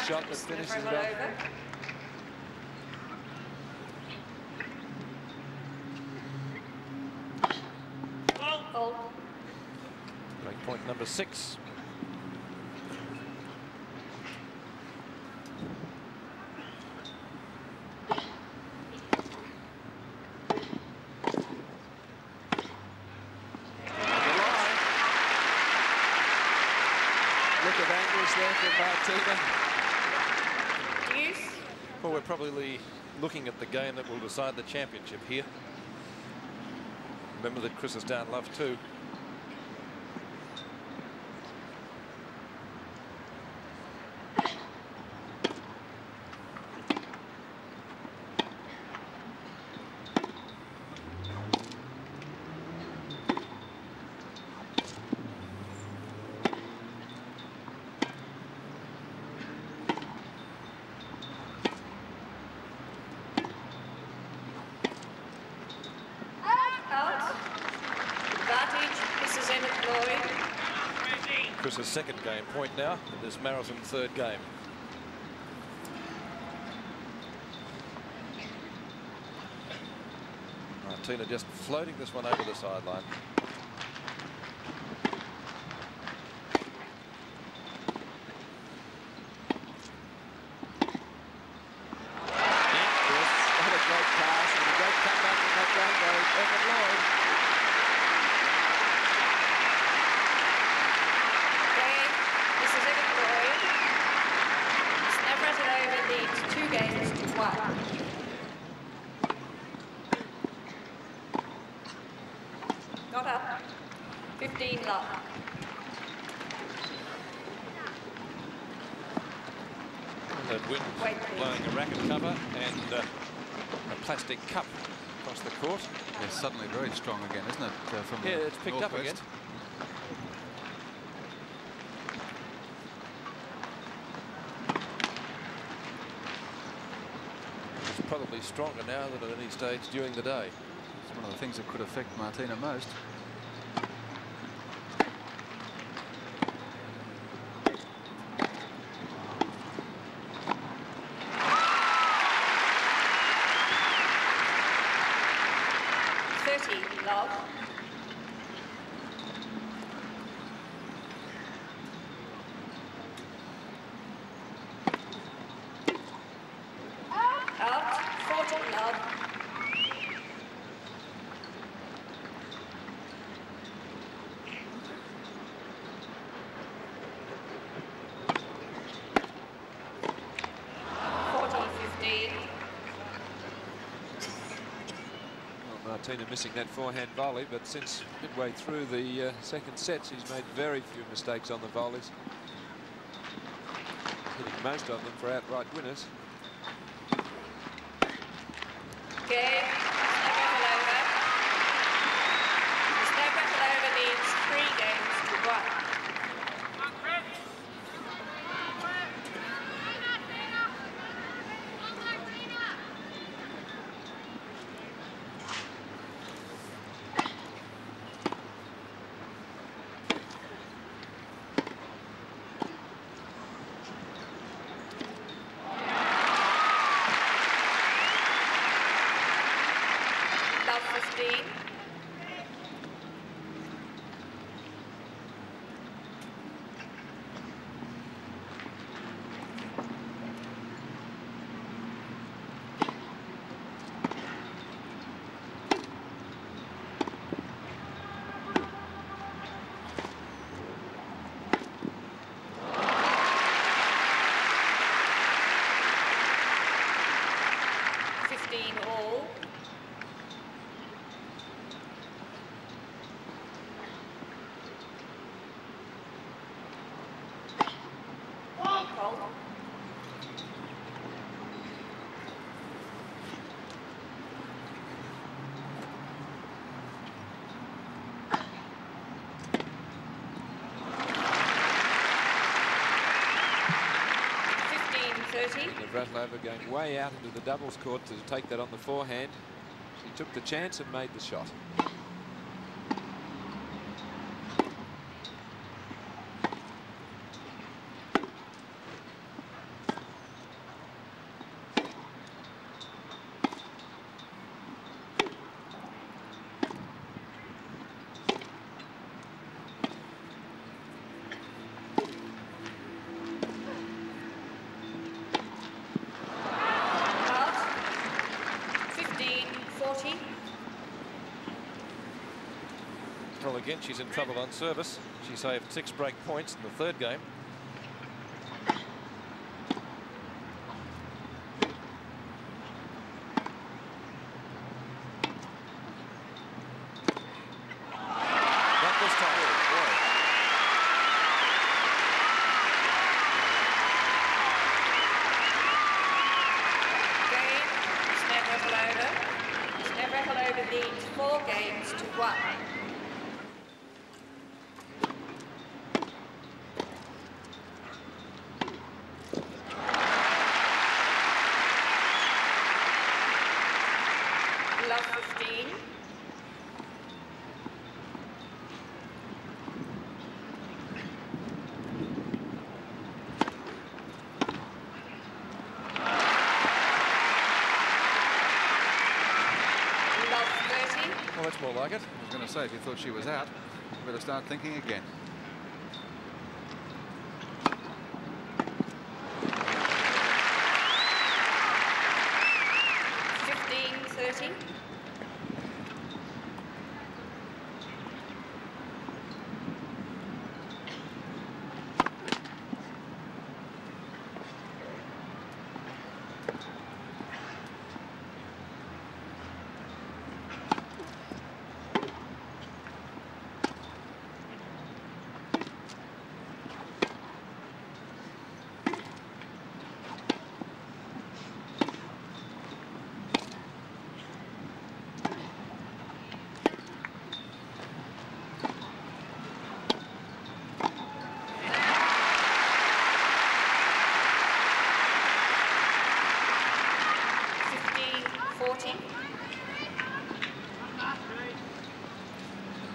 Shot that finishes it up. Break point number 6. Look of anguish there for Martina. Well, we're probably looking at the game that will decide the championship here. Remember that Chris is down love too. Chris's second game point now in this marathon third game. Martina just floating this one over the sideline. Cup across the court. It's suddenly very strong again, isn't it? From yeah, it's picked up again. It's probably stronger now than at any stage during the day. It's one of the things that could affect Martina most. Martina missing that forehand volley, but since midway through the second set, she's made very few mistakes on the volleys. Hitting most of them for outright winners. Okay. Snapper over needs 3 games to 1. 30. Navratilova going way out into the doubles court to take that on the forehand. She took the chance and made the shot. Again, she's in trouble on service. She saved 6 break points in the third game. Like it. I was going to say, if you thought she was out, you better start thinking again.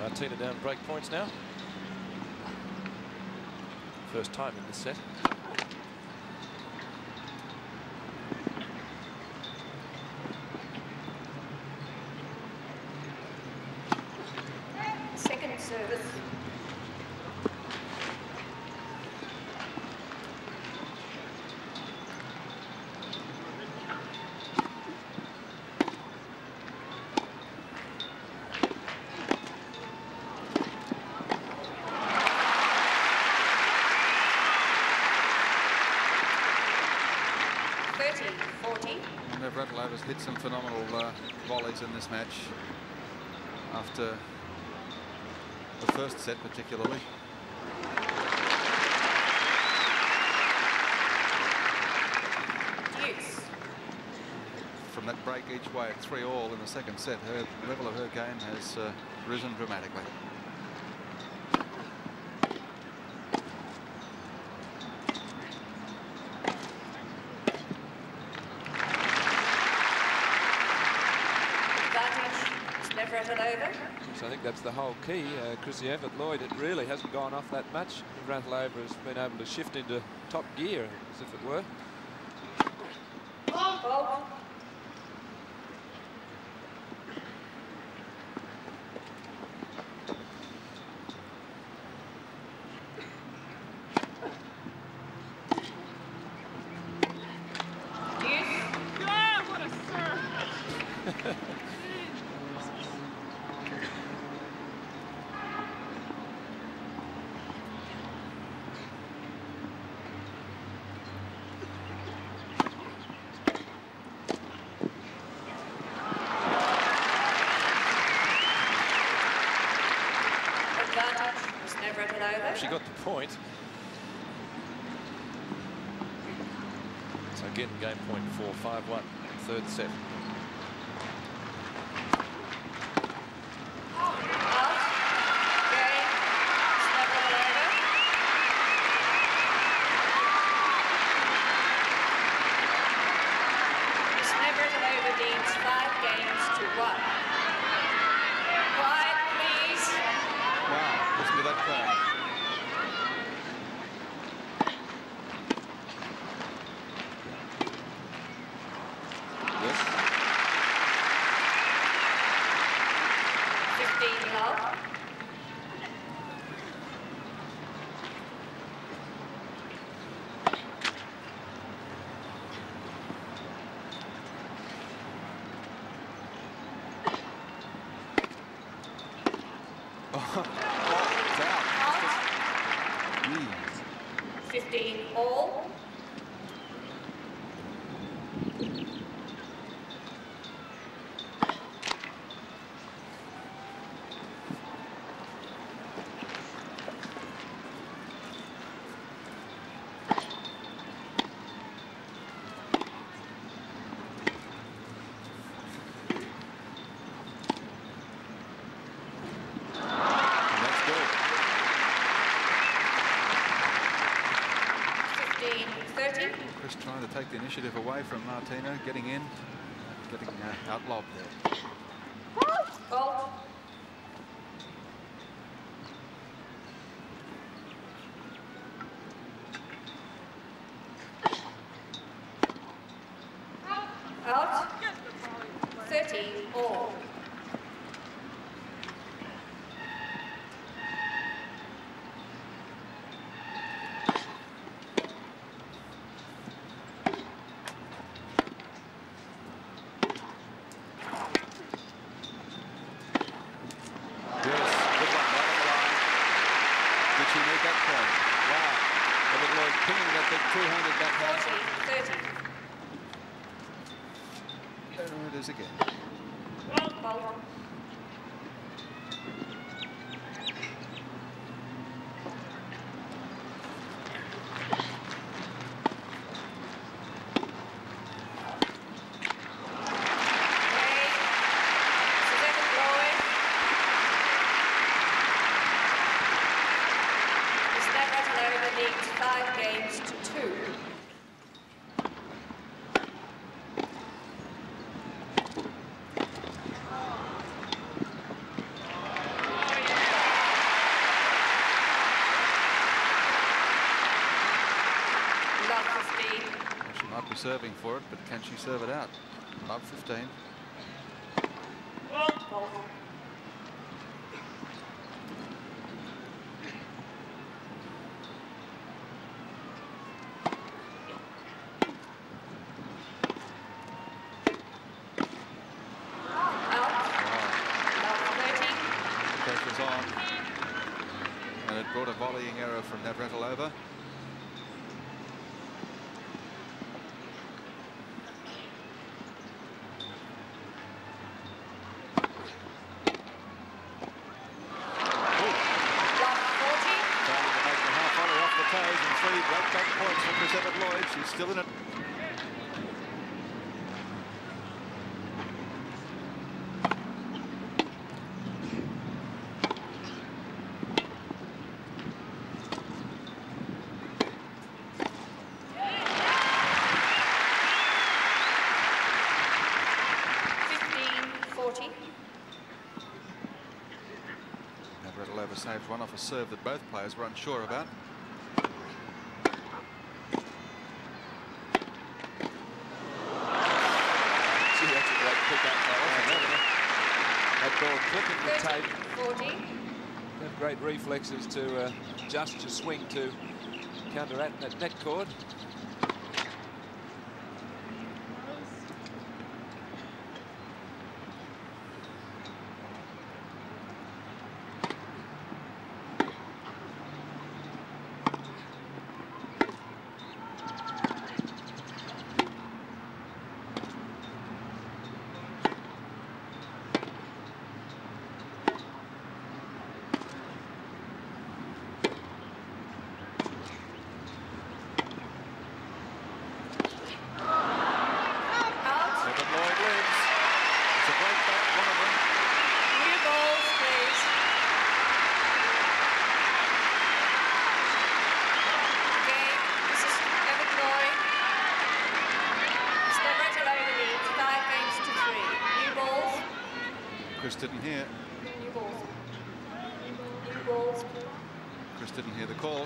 Martina down break points now. First time in this set. Second service. Navratilova's hit some phenomenal volleys in this match after the first set particularly. Yes. From that break each way at 3-all in the second set, the level of her game has risen dramatically. I think that's the whole key. Chris Evert-Lloyd, it really hasn't gone off that much. Navratilova has been able to shift into top gear, as if it were. Oh. She got the point. So again, game point 4-5-1, third set. 15 all. Take the initiative away from Martina, getting in, getting outlobbed there. Goal. Out. 30 all. Serving for it, but can she serve it out? Love 15. Pressure's on, and it brought a volleying error from Navratilova. Still in it. Navratilova saved one off a serve that both players were unsure about. Great reflexes to adjust your swing to counteract that net cord.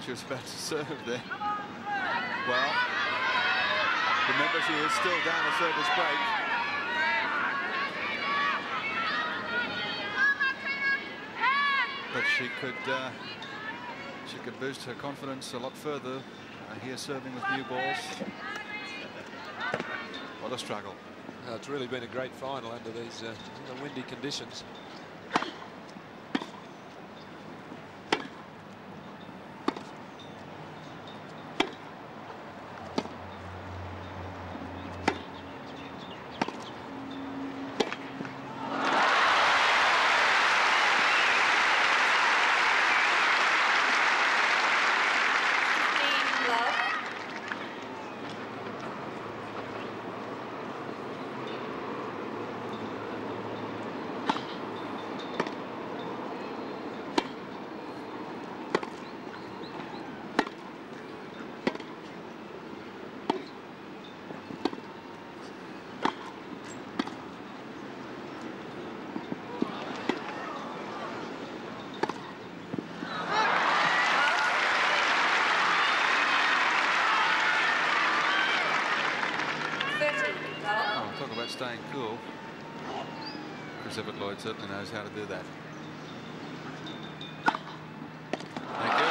She was about to serve there. Well, remember she is still down a service break. But she could boost her confidence a lot further here serving with new balls. What a struggle. Oh, it's really been a great final under these windy conditions. Staying cool. Chris Evert-Lloyd certainly knows how to do that. Thank you.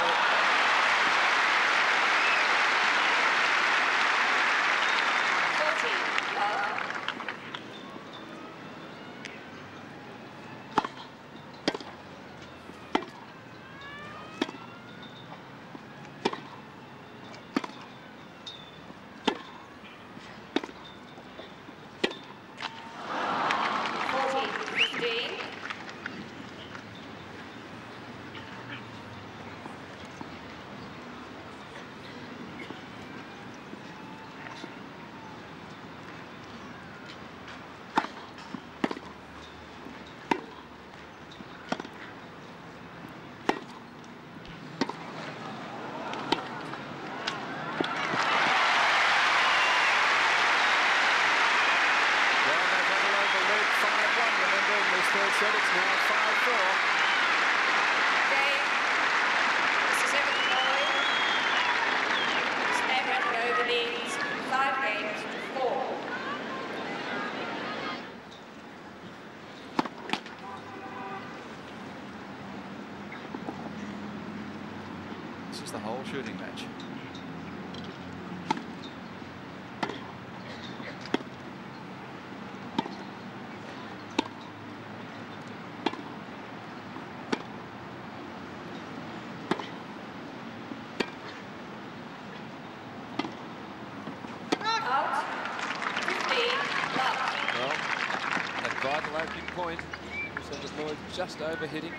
The whole shooting match. Out. 15. Well, that vital opening point. Lloyd just over hitting.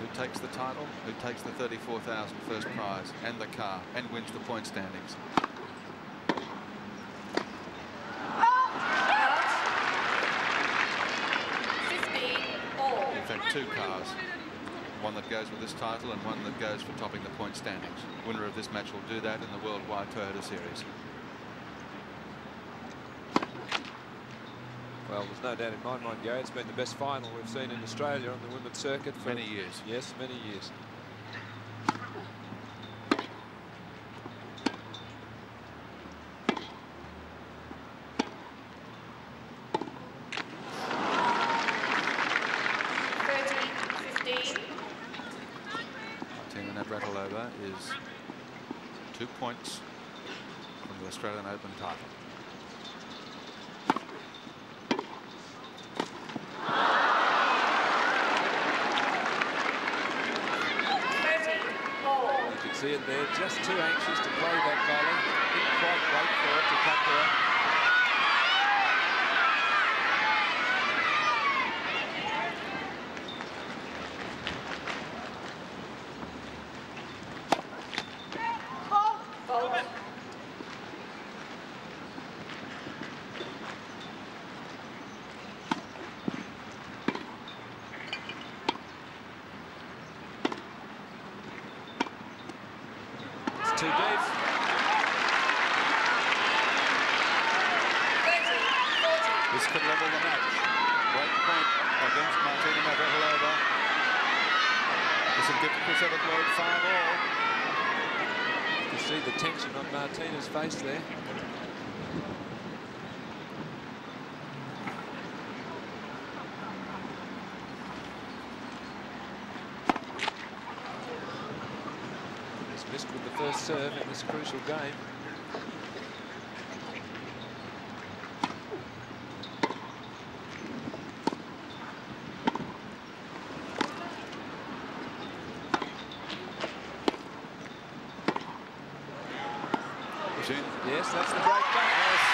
Who takes the title, who takes the $34,000 first prize and the car and wins the point standings. In fact, two cars, one that goes with this title and one that goes for topping the point standings. Winner of this match will do that in the Worldwide Toyota Series. Well, there's no doubt in my mind, Gary, it's been the best final we've seen in Australia on the women's circuit for many years. Yes, many years. Martina Navratilova is 2 points from the Australian Open title. See it there, just too anxious to play that volley. Didn't quite wait for it to come to her. Face there. He's missed with the first serve in this crucial game. Yes, that's the break back. Yes.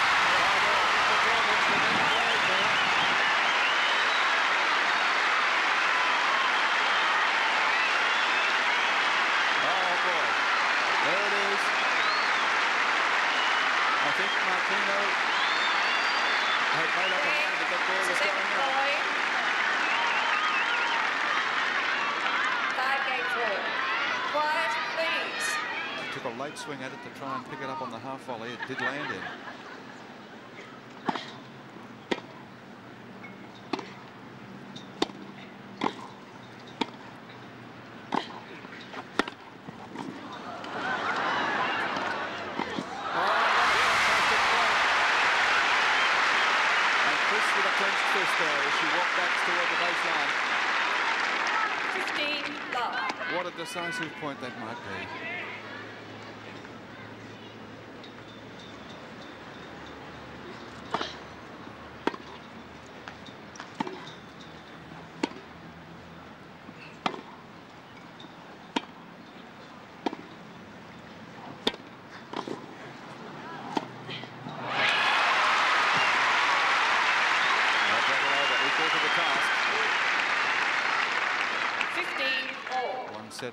Oh, boy. There it Martina had made up her mind that that ball was going out. 5-8-4. Quiet, please. They took a late swing at it to try and pick it up on the half volley. It did land in. Decisive point that might be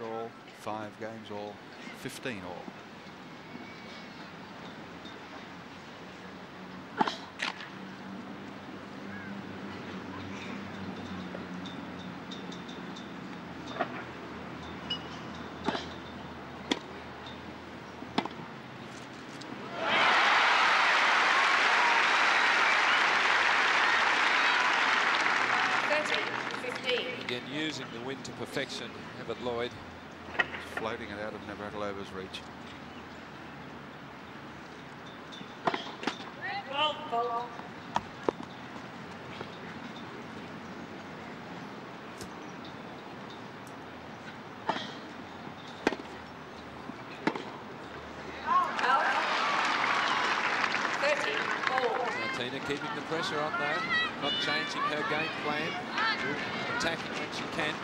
all, 5 games all, 15 all. Again, using the wind to perfection, Evert-Lloyd. Floating it out of Navratilova's reach. Well, out. 34. Martina keeping the pressure on though, not changing her game plan. Attacking when she can.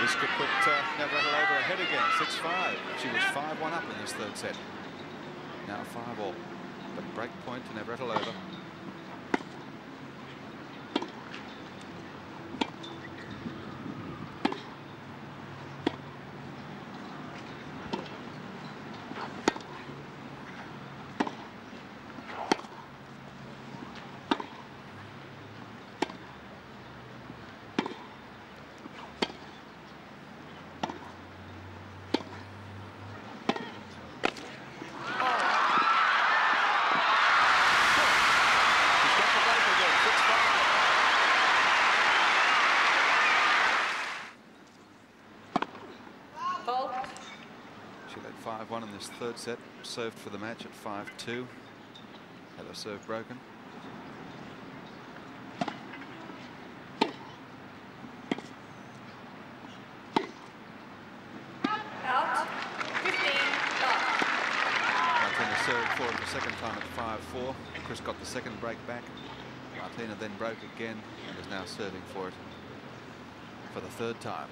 This could put Navratilova ahead again, 6-5. She was 5-1 up in this third set. Now 5-all. But break point to Navratilova. In this third set, served for the match at 5-2. Had a serve broken. Out. 15. Martina served for it the second time at 5-4. Chris got the second break back. Martina then broke again and is now serving for it for the third time.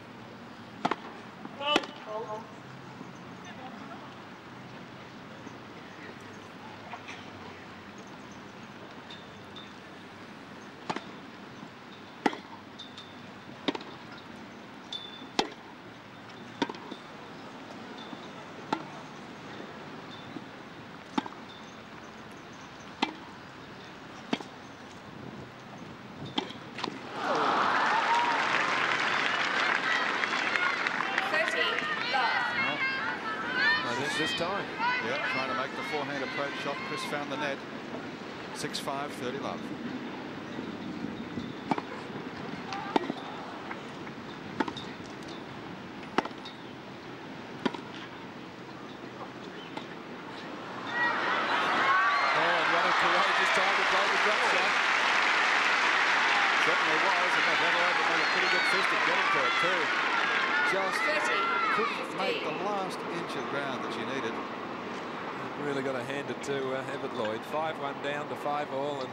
Shot, Chris found the net. 6-5, 30 love. Evert-Lloyd, 5-1 down to 5-all, and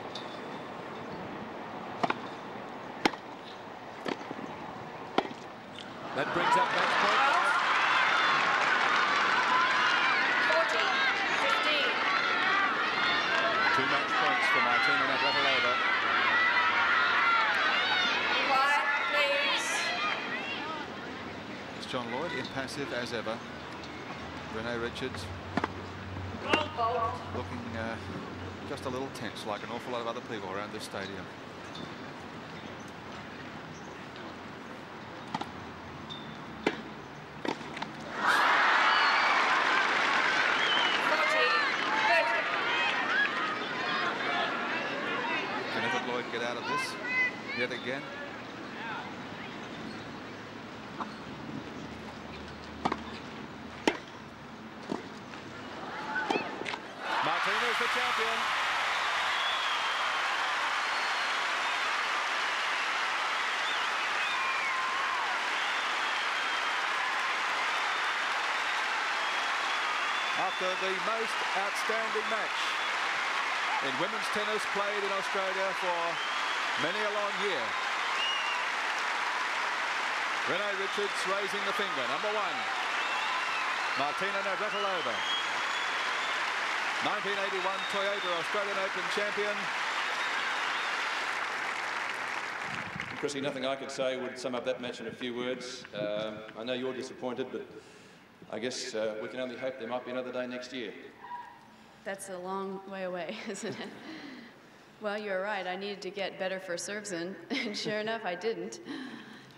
that brings up match point. That's John Lloyd, impassive as ever. Renée Richards looking just a little tense, like an awful lot of other people around this stadium. Yet again. Martina is the champion. After the most outstanding match in women's tennis played in Australia for many a long year. Renée Richards raising the finger, #1. Martina Navratilova, 1981 Toyota Australian Open champion. Chrissy, nothing I could say would sum up that match in a few words. I know you're disappointed, but I guess we can only hope there might be another day next year. That's a long way away, isn't it? Well, you're right. I needed to get better for serves in, and sure enough, I didn't.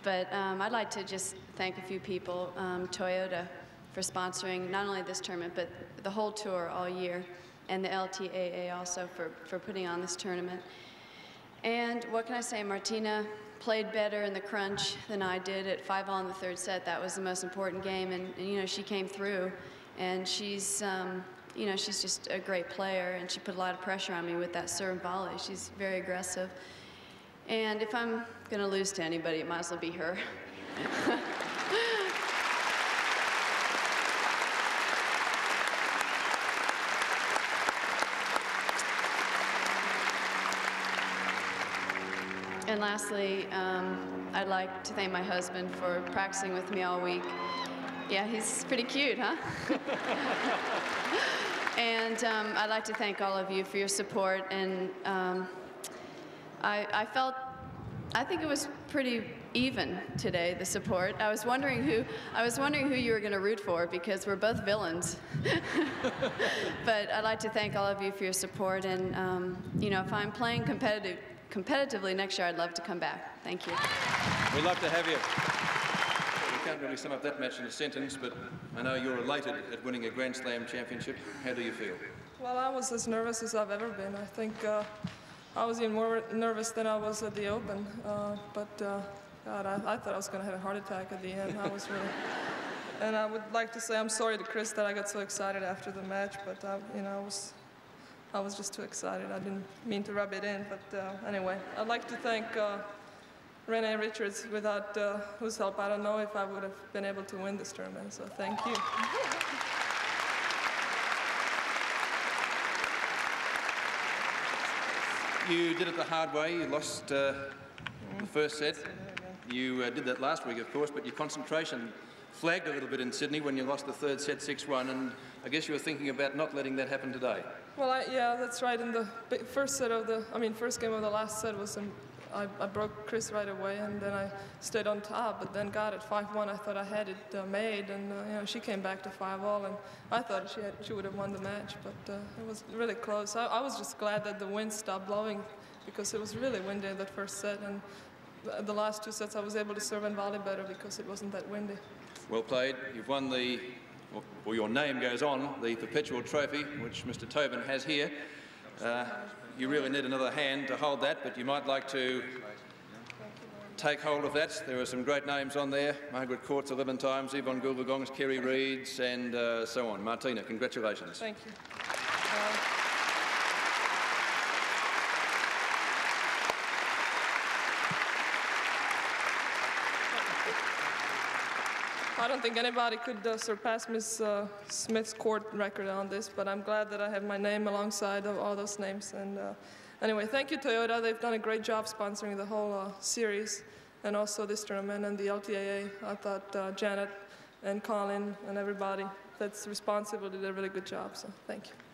But I'd like to just thank a few people, Toyota, for sponsoring not only this tournament, but the whole tour all year, and the LTAA also for putting on this tournament. And what can I say? Martina played better in the crunch than I did at 5-all in the third set. That was the most important game, and you know, she came through, and she's you know, she's just a great player, and she put a lot of pressure on me with that serve and volley. She's very aggressive. And if I'm going to lose to anybody, it might as well be her. And lastly, I'd like to thank my husband for practicing with me all week. Yeah, he's pretty cute, huh? And I'd like to thank all of you for your support. And I think it was pretty even today, the support. I was wondering who you were going to root for, because we're both villains. But I'd like to thank all of you for your support. And you know, if I'm playing competitively next year, I'd love to come back. Thank you. We'd love to have you. I can't really sum up that match in a sentence, but I know you're elated at winning a Grand Slam championship. How do you feel? Well, I was as nervous as I've ever been. I think I was even more nervous than I was at the Open. God, I thought I was going to have a heart attack at the end. I was really... And I would like to say I'm sorry to Chris that I got so excited after the match, but you know, I was just too excited. I didn't mean to rub it in, but anyway, I'd like to thank Renée Richards, without whose help, I don't know if I would have been able to win this tournament, so thank you. You did it the hard way. You lost the first set. You did that last week, of course, but your concentration flagged a little bit in Sydney when you lost the third set 6-1, and I guess you were thinking about not letting that happen today. Well, yeah, that's right. In the first game of the last set was in I broke Chris right away, and then I stayed on top, but then got it 5-1. I thought I had it made, and you know, she came back to 5-all, and I thought she would have won the match, but it was really close. I was just glad that the wind stopped blowing, because it was really windy in that first set, and the last two sets I was able to serve and volley better because it wasn't that windy. Well played. You've won the, well, your name goes on, the perpetual trophy, which Mr. Tobin has here. You really need another hand to hold that, but you might like to take hold of that. There are some great names on there. Margaret Court 11 times, Yvonne Corley, Kerry Reid, and so on. Martina, congratulations. Thank you. I don't think anybody could surpass Miss Smith's court record on this, but I'm glad that I have my name alongside of all those names. And anyway, thank you, Toyota. They've done a great job sponsoring the whole series, and also this tournament and the LTAA. I thought Janet and Colin and everybody that's responsible did a really good job, so thank you.